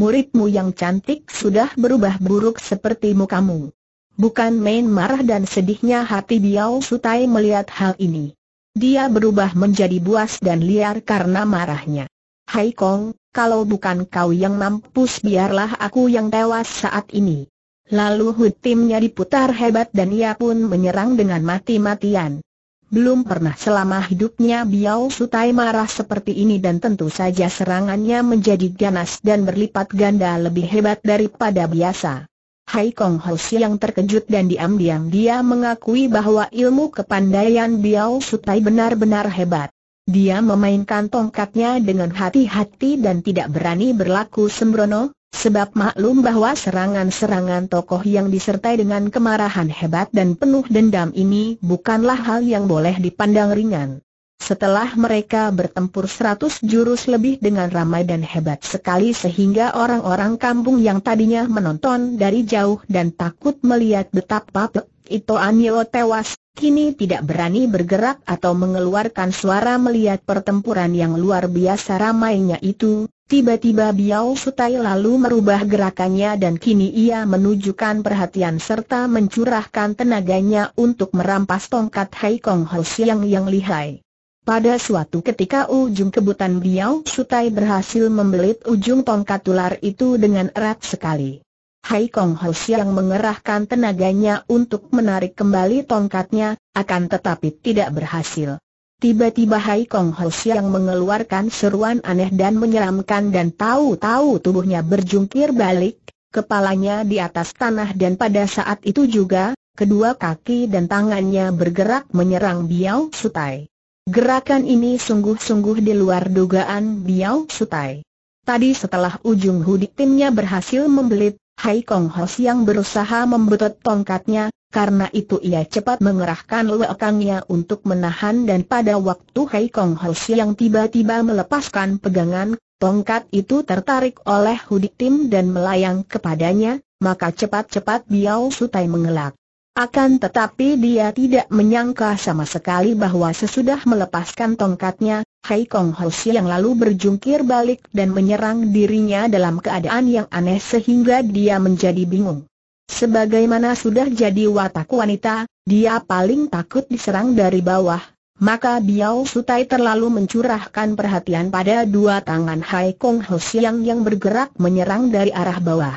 Muridmu yang cantik sudah berubah buruk sepertimu kamu. Bukan main marah dan sedihnya hati Biao Sutai melihat hal ini. Dia berubah menjadi buas dan liar karena marahnya. Hai Kong, kalau bukan kau yang mampus biarlah aku yang tewas saat ini. Lalu hutimnya diputar hebat dan ia pun menyerang dengan mati-matian. Belum pernah selama hidupnya Biao Sutai marah seperti ini dan tentu saja serangannya menjadi ganas dan berlipat ganda lebih hebat daripada biasa. Hei Kong Ho Siang terkejut dan diam-diam dia mengakui bahwa ilmu kepandaian Biao Sutai benar-benar hebat. Dia memainkan tongkatnya dengan hati-hati dan tidak berani berlaku sembrono, sebab maklum bahwa serangan-serangan tokoh yang disertai dengan kemarahan hebat dan penuh dendam ini bukanlah hal yang boleh dipandang ringan. Setelah mereka bertempur seratus jurus lebih dengan ramai dan hebat sekali sehingga orang-orang kampung yang tadinya menonton dari jauh dan takut melihat betapa Pek Ito Anio tewas, kini tidak berani bergerak atau mengeluarkan suara melihat pertempuran yang luar biasa ramainya itu. Tiba-tiba Biao Sutai lalu merubah gerakannya dan kini ia menunjukkan perhatian serta mencurahkan tenaganya untuk merampas tongkat Hei Kong Ho Siang yang lihai. Pada suatu ketika ujung kebutan Biao Sutai berhasil membelit ujung tongkat ular itu dengan erat sekali. Hei Kong Ho Siang mengerahkan tenaganya untuk menarik kembali tongkatnya, akan tetapi tidak berhasil. Tiba-tiba Hei Kong Ho Siang mengeluarkan seruan aneh dan menyeramkan dan tahu-tahu tubuhnya berjungkir balik, kepalanya di atas tanah dan pada saat itu juga, kedua kaki dan tangannya bergerak menyerang Biao Sutai. Gerakan ini sungguh-sungguh di luar dugaan Biao Sutai. Tadi setelah ujung hudik timnya berhasil membelit, Hei Kong Ho Siang berusaha membetot tongkatnya. Karena itu ia cepat mengerahkan lekangnya untuk menahan dan pada waktu Hei Kong Ho Siang tiba-tiba melepaskan pegangan, tongkat itu tertarik oleh Hudik Tim dan melayang kepadanya, maka cepat-cepat Biao Sutai mengelak. Akan tetapi dia tidak menyangka sama sekali bahwa sesudah melepaskan tongkatnya, Hei Kong Ho Siang lalu berjungkir balik dan menyerang dirinya dalam keadaan yang aneh sehingga dia menjadi bingung. Sebagaimana sudah jadi watak wanita, dia paling takut diserang dari bawah, maka Biao Sutai terlalu mencurahkan perhatian pada dua tangan Hei Kong Ho Siang yang bergerak menyerang dari arah bawah.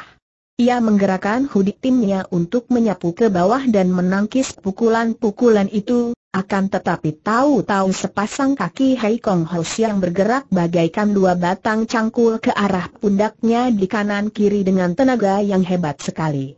Ia menggerakkan hudik timnya untuk menyapu ke bawah dan menangkis pukulan-pukulan itu, akan tetapi tahu-tahu sepasang kaki Hei Kong Ho Siang bergerak bagaikan dua batang cangkul ke arah pundaknya di kanan-kiri dengan tenaga yang hebat sekali.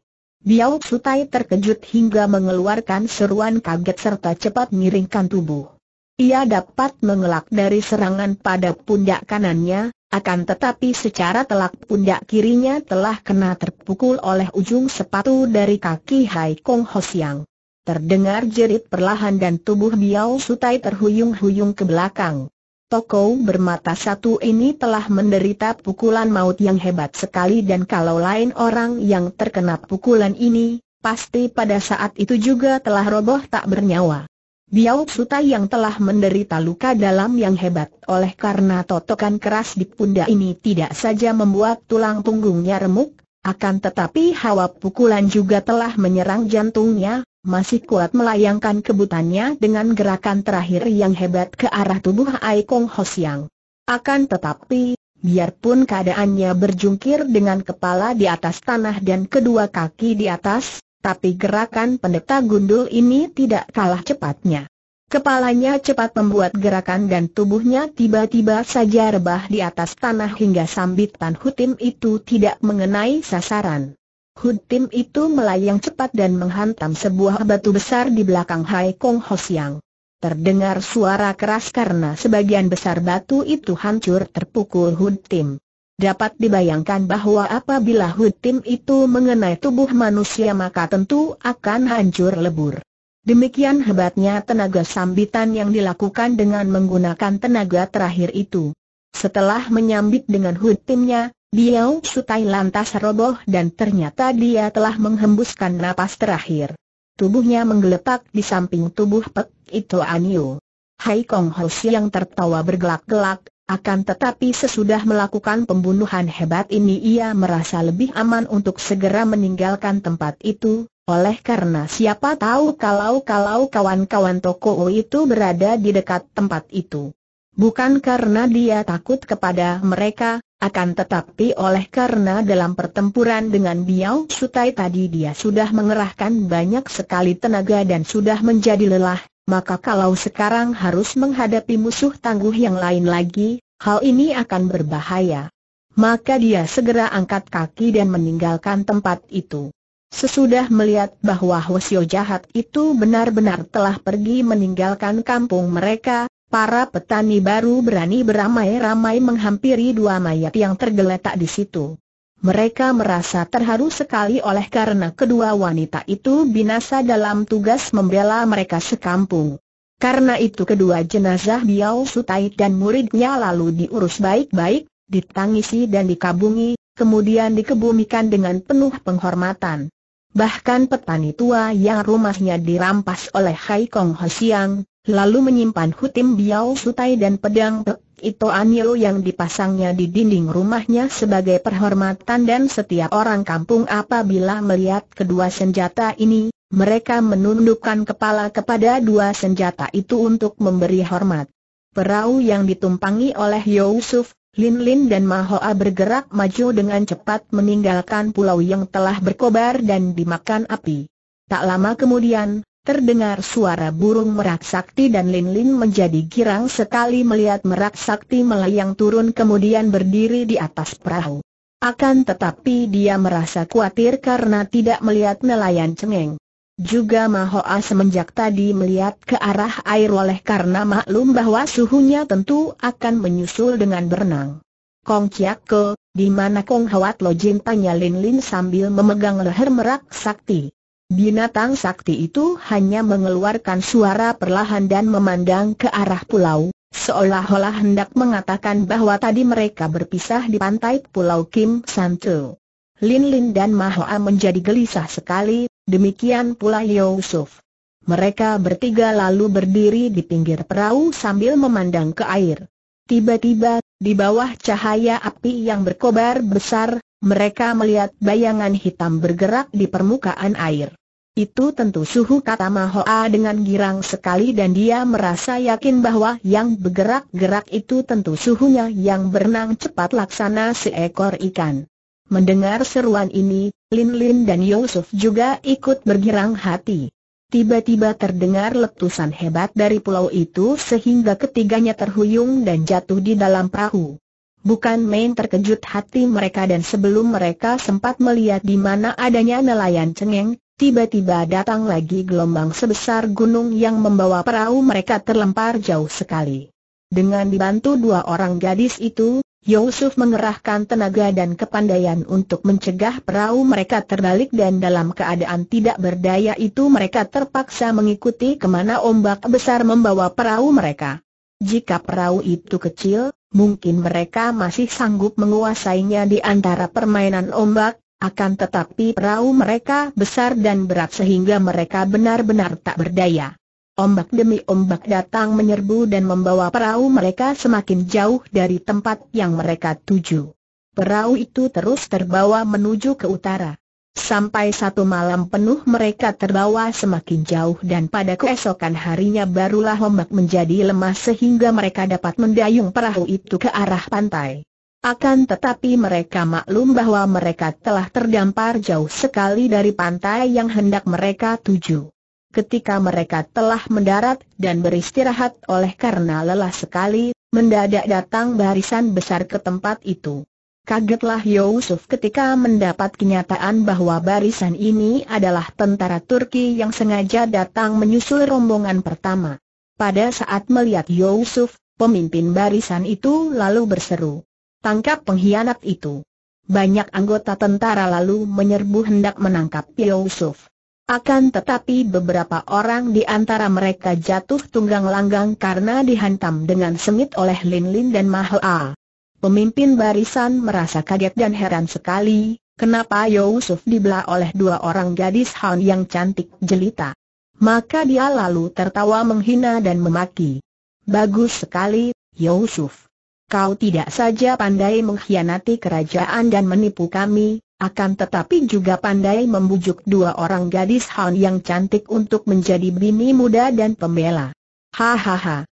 Biao Sutai terkejut hingga mengeluarkan seruan kaget serta cepat miringkan tubuh. Ia dapat mengelak dari serangan pada pundak kanannya, akan tetapi secara telak pundak kirinya telah kena terpukul oleh ujung sepatu dari kaki Hei Kong Ho Siang. Terdengar jerit perlahan dan tubuh Biao Sutai terhuyung-huyung ke belakang. Tokoh bermata satu ini telah menderita pukulan maut yang hebat sekali dan kalau lain orang yang terkena pukulan ini, pasti pada saat itu juga telah roboh tak bernyawa. Biao Sutai yang telah menderita luka dalam yang hebat oleh karena totokan keras di pundak ini tidak saja membuat tulang punggungnya remuk, akan tetapi hawa pukulan juga telah menyerang jantungnya. Masih kuat melayangkan kebutannya dengan gerakan terakhir yang hebat ke arah tubuh Hei Kong Ho Siang. Akan tetapi, biarpun keadaannya berjungkir dengan kepala di atas tanah dan kedua kaki di atas, tapi gerakan pendeta gundul ini tidak kalah cepatnya. Kepalanya cepat membuat gerakan dan tubuhnya tiba-tiba saja rebah di atas tanah hingga sambitan Hutim itu tidak mengenai sasaran. Hutim itu melayang cepat dan menghantam sebuah batu besar di belakang Hai Kong Ho Siang. Terdengar suara keras karena sebagian besar batu itu hancur terpukul Hutim. Dapat dibayangkan bahwa apabila Hutim itu mengenai tubuh manusia maka tentu akan hancur lebur. Demikian hebatnya tenaga sambitan yang dilakukan dengan menggunakan tenaga terakhir itu. Setelah menyambit dengan Hutimnya, Biao Sutai lantas roboh dan ternyata dia telah menghembuskan napas terakhir. Tubuhnya menggeletak di samping tubuh Pek Ito Anio. Hai Kong Ho Siang tertawa bergelak-gelak, akan tetapi sesudah melakukan pembunuhan hebat ini ia merasa lebih aman untuk segera meninggalkan tempat itu. Oleh karena siapa tahu kalau-kalau kawan-kawan tokoh itu berada di dekat tempat itu. Bukan karena dia takut kepada mereka, akan tetapi oleh karena dalam pertempuran dengan Biao Sutai tadi dia sudah mengerahkan banyak sekali tenaga dan sudah menjadi lelah, maka kalau sekarang harus menghadapi musuh tangguh yang lain lagi, hal ini akan berbahaya. Maka dia segera angkat kaki dan meninggalkan tempat itu. Sesudah melihat bahwa Hosio jahat itu benar-benar telah pergi meninggalkan kampung mereka, para petani baru berani beramai-ramai menghampiri dua mayat yang tergeletak di situ. Mereka merasa terharu sekali oleh karena kedua wanita itu binasa dalam tugas membela mereka sekampung. Karena itu kedua jenazah Biao Sutai dan muridnya lalu diurus baik-baik, ditangisi dan dikabungi, kemudian dikebumikan dengan penuh penghormatan. Bahkan petani tua yang rumahnya dirampas oleh Hai Kong Ho Siang, lalu menyimpan Hutim Biao Sutai dan pedang Pek Ito Anio yang dipasangnya di dinding rumahnya sebagai perhormatan, dan setiap orang kampung apabila melihat kedua senjata ini, mereka menundukkan kepala kepada dua senjata itu untuk memberi hormat. Perahu yang ditumpangi oleh Yusuf, Lin Lin dan Mahoa bergerak maju dengan cepat meninggalkan pulau yang telah berkobar dan dimakan api. Tak lama kemudian, terdengar suara burung merak sakti dan Lin Lin menjadi girang sekali melihat merak sakti melayang turun kemudian berdiri di atas perahu. Akan tetapi dia merasa khawatir karena tidak melihat nelayan cengeng. Juga Mahoa semenjak tadi melihat ke arah air oleh karena maklum bahwa suhunya tentu akan menyusul dengan berenang. Kong Chiak Ke, di mana Kong Hawat Lo Jin, tanya Lin Lin sambil memegang leher merak sakti. Binatang sakti itu hanya mengeluarkan suara perlahan dan memandang ke arah pulau, seolah-olah hendak mengatakan bahwa tadi mereka berpisah di pantai Pulau Kim San Tzu. Lin Lin dan Mahoa menjadi gelisah sekali. Demikian pula Yusuf. Mereka bertiga lalu berdiri di pinggir perahu sambil memandang ke air. Tiba-tiba, di bawah cahaya api yang berkobar besar, mereka melihat bayangan hitam bergerak di permukaan air. Itu tentu suhu, kata Mahoa dengan girang sekali, dan dia merasa yakin bahwa yang bergerak-gerak itu tentu suhunya yang berenang cepat laksana seekor ikan. Mendengar seruan ini, Lin Lin dan Yusuf juga ikut bergirang hati. Tiba-tiba terdengar letusan hebat dari pulau itu sehingga ketiganya terhuyung dan jatuh di dalam perahu. Bukan main terkejut hati mereka, dan sebelum mereka sempat melihat di mana adanya nelayan cengeng, tiba-tiba datang lagi gelombang sebesar gunung yang membawa perahu mereka terlempar jauh sekali. Dengan dibantu dua orang gadis itu, Yusuf mengerahkan tenaga dan kepandaian untuk mencegah perahu mereka terbalik, dan dalam keadaan tidak berdaya itu mereka terpaksa mengikuti kemana ombak besar membawa perahu mereka. Jika perahu itu kecil, mungkin mereka masih sanggup menguasainya di antara permainan ombak, akan tetapi perahu mereka besar dan berat sehingga mereka benar-benar tak berdaya. Ombak demi ombak datang menyerbu dan membawa perahu mereka semakin jauh dari tempat yang mereka tuju. Perahu itu terus terbawa menuju ke utara. Sampai satu malam penuh mereka terbawa semakin jauh, dan pada keesokan harinya barulah ombak menjadi lemah sehingga mereka dapat mendayung perahu itu ke arah pantai. Akan tetapi mereka maklum bahwa mereka telah terdampar jauh sekali dari pantai yang hendak mereka tuju. Ketika mereka telah mendarat dan beristirahat oleh karena lelah sekali, mendadak datang barisan besar ke tempat itu. Kagetlah Yusuf ketika mendapat kenyataan bahwa barisan ini adalah tentara Turki yang sengaja datang menyusul rombongan pertama. Pada saat melihat Yusuf, pemimpin barisan itu lalu berseru, "Tangkap pengkhianat itu!" Banyak anggota tentara lalu menyerbu hendak menangkap Yusuf. Akan tetapi beberapa orang di antara mereka jatuh tunggang langgang karena dihantam dengan sengit oleh Lin Lin dan Mahoa. Pemimpin barisan merasa kaget dan heran sekali, kenapa Yusuf dibelah oleh dua orang gadis Han yang cantik jelita. Maka dia lalu tertawa menghina dan memaki. "Bagus sekali, Yusuf. Kau tidak saja pandai mengkhianati kerajaan dan menipu kami, akan tetapi juga pandai membujuk dua orang gadis Han yang cantik untuk menjadi bini muda dan pembela. Hahaha.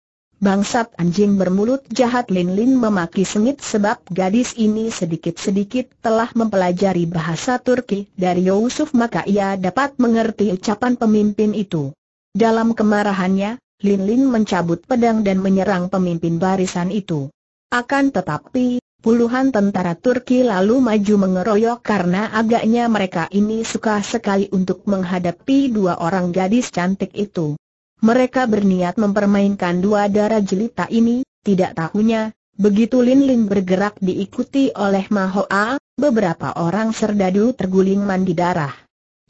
Bangsat anjing bermulut jahat!" Lin Lin memaki sengit sebab gadis ini sedikit-sedikit telah mempelajari bahasa Turki dari Yusuf, maka ia dapat mengerti ucapan pemimpin itu. Dalam kemarahannya, Lin Lin mencabut pedang dan menyerang pemimpin barisan itu. Akan tetapi, puluhan tentara Turki lalu maju mengeroyok karena agaknya mereka ini suka sekali untuk menghadapi dua orang gadis cantik itu. Mereka berniat mempermainkan dua dara jelita ini, tidak tahunya, begitu Lin Lin bergerak diikuti oleh Mahoa, beberapa orang serdadu terguling mandi darah.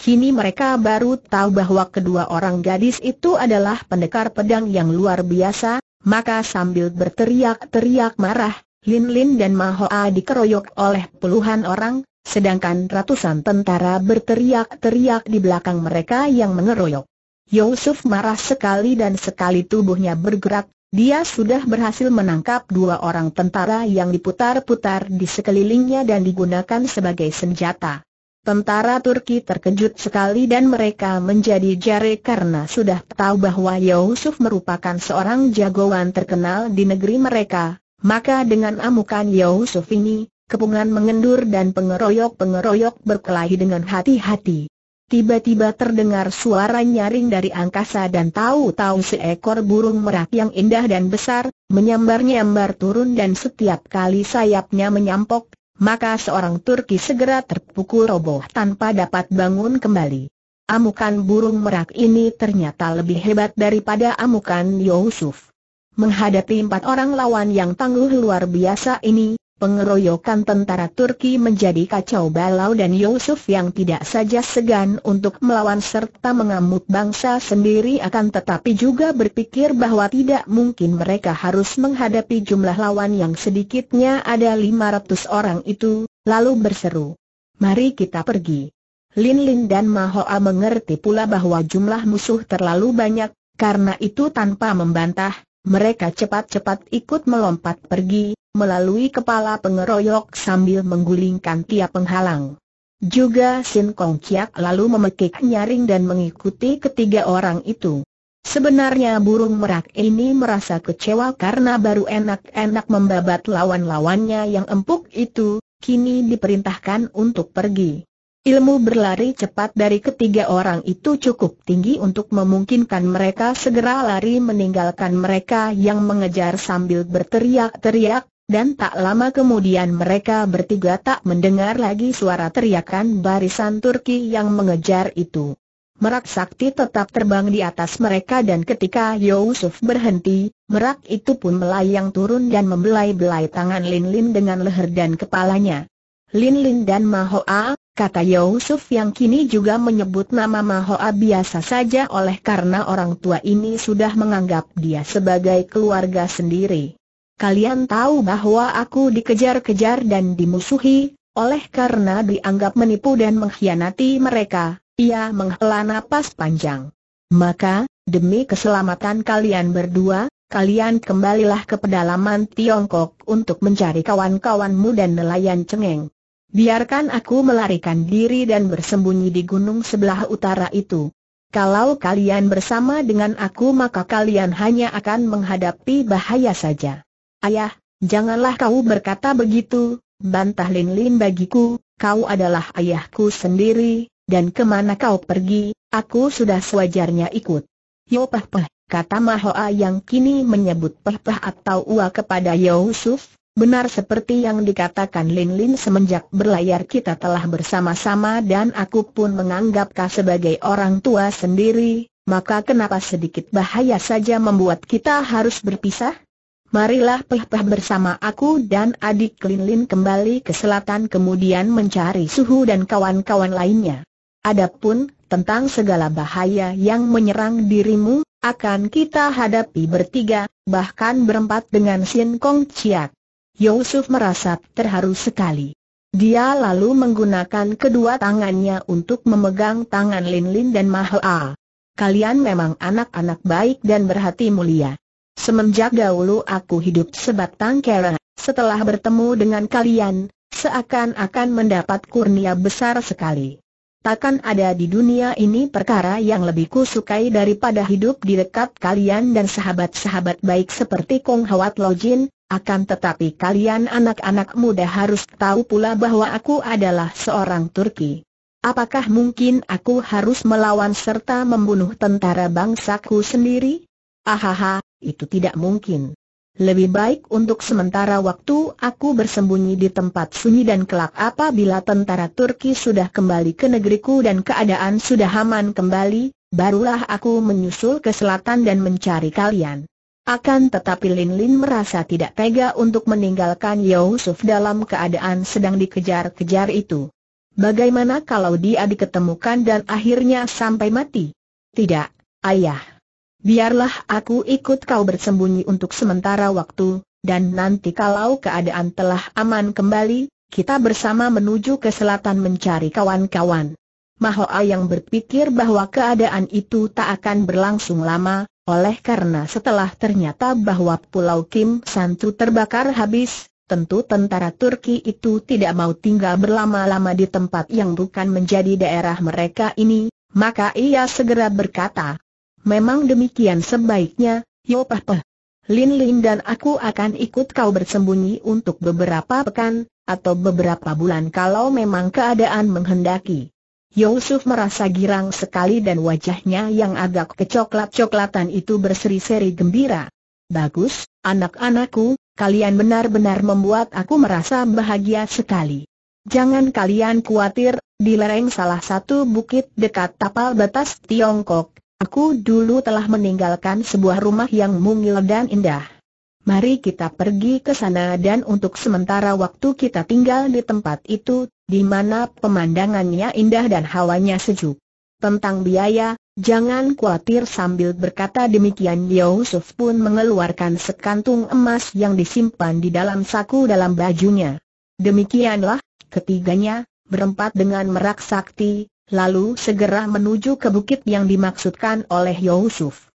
Kini mereka baru tahu bahwa kedua orang gadis itu adalah pendekar pedang yang luar biasa, maka sambil berteriak-teriak marah, Lin Lin dan Mahoa dikeroyok oleh puluhan orang, sedangkan ratusan tentara berteriak-teriak di belakang mereka yang mengeroyok. Yusuf marah sekali dan sekali tubuhnya bergerak, dia sudah berhasil menangkap dua orang tentara yang diputar-putar di sekelilingnya dan digunakan sebagai senjata. Tentara Turki terkejut sekali dan mereka menjadi jare karena sudah tahu bahwa Yusuf merupakan seorang jagoan terkenal di negeri mereka. Maka dengan amukan Yusuf ini, kepungan mengendur dan pengeroyok-pengeroyok berkelahi dengan hati-hati. Tiba-tiba terdengar suara nyaring dari angkasa dan tahu-tahu seekor burung merak yang indah dan besar menyambar-nyambar turun dan setiap kali sayapnya menyampok, maka seorang Turki segera terpukul roboh tanpa dapat bangun kembali. Amukan burung merak ini ternyata lebih hebat daripada amukan Yusuf. Menghadapi empat orang lawan yang tangguh luar biasa ini, pengeroyokan tentara Turki menjadi kacau balau dan Yusuf yang tidak saja segan untuk melawan serta mengamuk bangsa sendiri akan tetapi juga berpikir bahwa tidak mungkin mereka harus menghadapi jumlah lawan yang sedikitnya ada lima ratus orang itu, lalu berseru, "Mari kita pergi." Lin Lin dan Mahoa mengerti pula bahwa jumlah musuh terlalu banyak, karena itu tanpa membantah, mereka cepat-cepat ikut melompat pergi, melalui kepala pengeroyok sambil menggulingkan tiap penghalang. Juga Sin Kong Kiak lalu memekik nyaring dan mengikuti ketiga orang itu. Sebenarnya burung merak ini merasa kecewa karena baru enak-enak membabat lawan-lawannya yang empuk itu, kini diperintahkan untuk pergi. Ilmu berlari cepat dari ketiga orang itu cukup tinggi untuk memungkinkan mereka segera lari meninggalkan mereka yang mengejar sambil berteriak-teriak, dan tak lama kemudian mereka bertiga tak mendengar lagi suara teriakan barisan Turki yang mengejar itu. Merak sakti tetap terbang di atas mereka dan ketika Yusuf berhenti, merak itu pun melayang turun dan membelai-belai tangan Lin Lin dengan leher dan kepalanya. Lin Lin dan Mahoa, kata Yusuf yang kini juga menyebut nama Mahoa biasa saja oleh karena orang tua ini sudah menganggap dia sebagai keluarga sendiri. "Kalian tahu bahwa aku dikejar-kejar dan dimusuhi, oleh karena dianggap menipu dan mengkhianati mereka." Ia menghela napas panjang. "Maka, demi keselamatan kalian berdua, kalian kembalilah ke pedalaman Tiongkok untuk mencari kawan-kawanmu dan nelayan cengeng. Biarkan aku melarikan diri dan bersembunyi di gunung sebelah utara itu. Kalau kalian bersama dengan aku maka kalian hanya akan menghadapi bahaya saja." "Ayah, janganlah kau berkata begitu," bantah Lin Lin, "bagiku, kau adalah ayahku sendiri, dan kemana kau pergi, aku sudah sewajarnya ikut. Yo Peh Peh, kata Mahoa yang kini menyebut Peh Peh atau Ua kepada Yusuf, benar seperti yang dikatakan Lin Lin, semenjak berlayar kita telah bersama-sama dan aku pun menganggap kau sebagai orang tua sendiri, maka kenapa sedikit bahaya saja membuat kita harus berpisah? Marilah Peh Peh bersama aku dan adik Lin Lin kembali ke selatan kemudian mencari Suhu dan kawan-kawan lainnya. Adapun tentang segala bahaya yang menyerang dirimu, akan kita hadapi bertiga, bahkan berempat dengan Sin Kong Chiat. Yusuf merasa terharu sekali. Dia lalu menggunakan kedua tangannya untuk memegang tangan Lin Lin dan Mahoa. Kalian memang anak-anak baik dan berhati mulia. Semenjak dahulu aku hidup sebatang kara, setelah bertemu dengan kalian, seakan-akan mendapat kurnia besar sekali. Takkan ada di dunia ini perkara yang lebih kusukai daripada hidup di dekat kalian dan sahabat-sahabat baik seperti Kong Hwat Lo Jin. Akan tetapi kalian anak-anak muda harus tahu pula bahwa aku adalah seorang Turki. Apakah mungkin aku harus melawan serta membunuh tentara bangsaku sendiri? Ahaha, itu tidak mungkin. Lebih baik untuk sementara waktu aku bersembunyi di tempat sunyi dan kelak apabila tentara Turki sudah kembali ke negeriku dan keadaan sudah aman kembali, barulah aku menyusul ke selatan dan mencari kalian. Akan tetapi Lin Lin merasa tidak tega untuk meninggalkan Yusuf dalam keadaan sedang dikejar-kejar itu. Bagaimana kalau dia diketemukan dan akhirnya sampai mati? Tidak, ayah. Biarlah aku ikut kau bersembunyi untuk sementara waktu, dan nanti kalau keadaan telah aman kembali, kita bersama menuju ke selatan mencari kawan-kawan. Mahoa yang berpikir bahwa keadaan itu tak akan berlangsung lama, oleh karena setelah ternyata bahwa Pulau Kim Santu terbakar habis, tentu tentara Turki itu tidak mau tinggal berlama-lama di tempat yang bukan menjadi daerah mereka ini, maka ia segera berkata, memang demikian sebaiknya, Yo Peh Peh. Lin Lin dan aku akan ikut kau bersembunyi untuk beberapa pekan, atau beberapa bulan kalau memang keadaan menghendaki. Yusuf merasa girang sekali dan wajahnya yang agak kecoklat-coklatan itu berseri-seri gembira. Bagus, anak-anakku, kalian benar-benar membuat aku merasa bahagia sekali. Jangan kalian khawatir, di lereng salah satu bukit dekat tapal batas Tiongkok, aku dulu telah meninggalkan sebuah rumah yang mungil dan indah. Mari kita pergi ke sana dan untuk sementara waktu kita tinggal di tempat itu, di mana pemandangannya indah dan hawanya sejuk. Tentang biaya, jangan khawatir. Sambil berkata demikian Yusuf pun mengeluarkan sekantung emas yang disimpan di dalam saku dalam bajunya. Demikianlah, ketiganya, berempat dengan merak sakti, lalu segera menuju ke bukit yang dimaksudkan oleh Yusuf.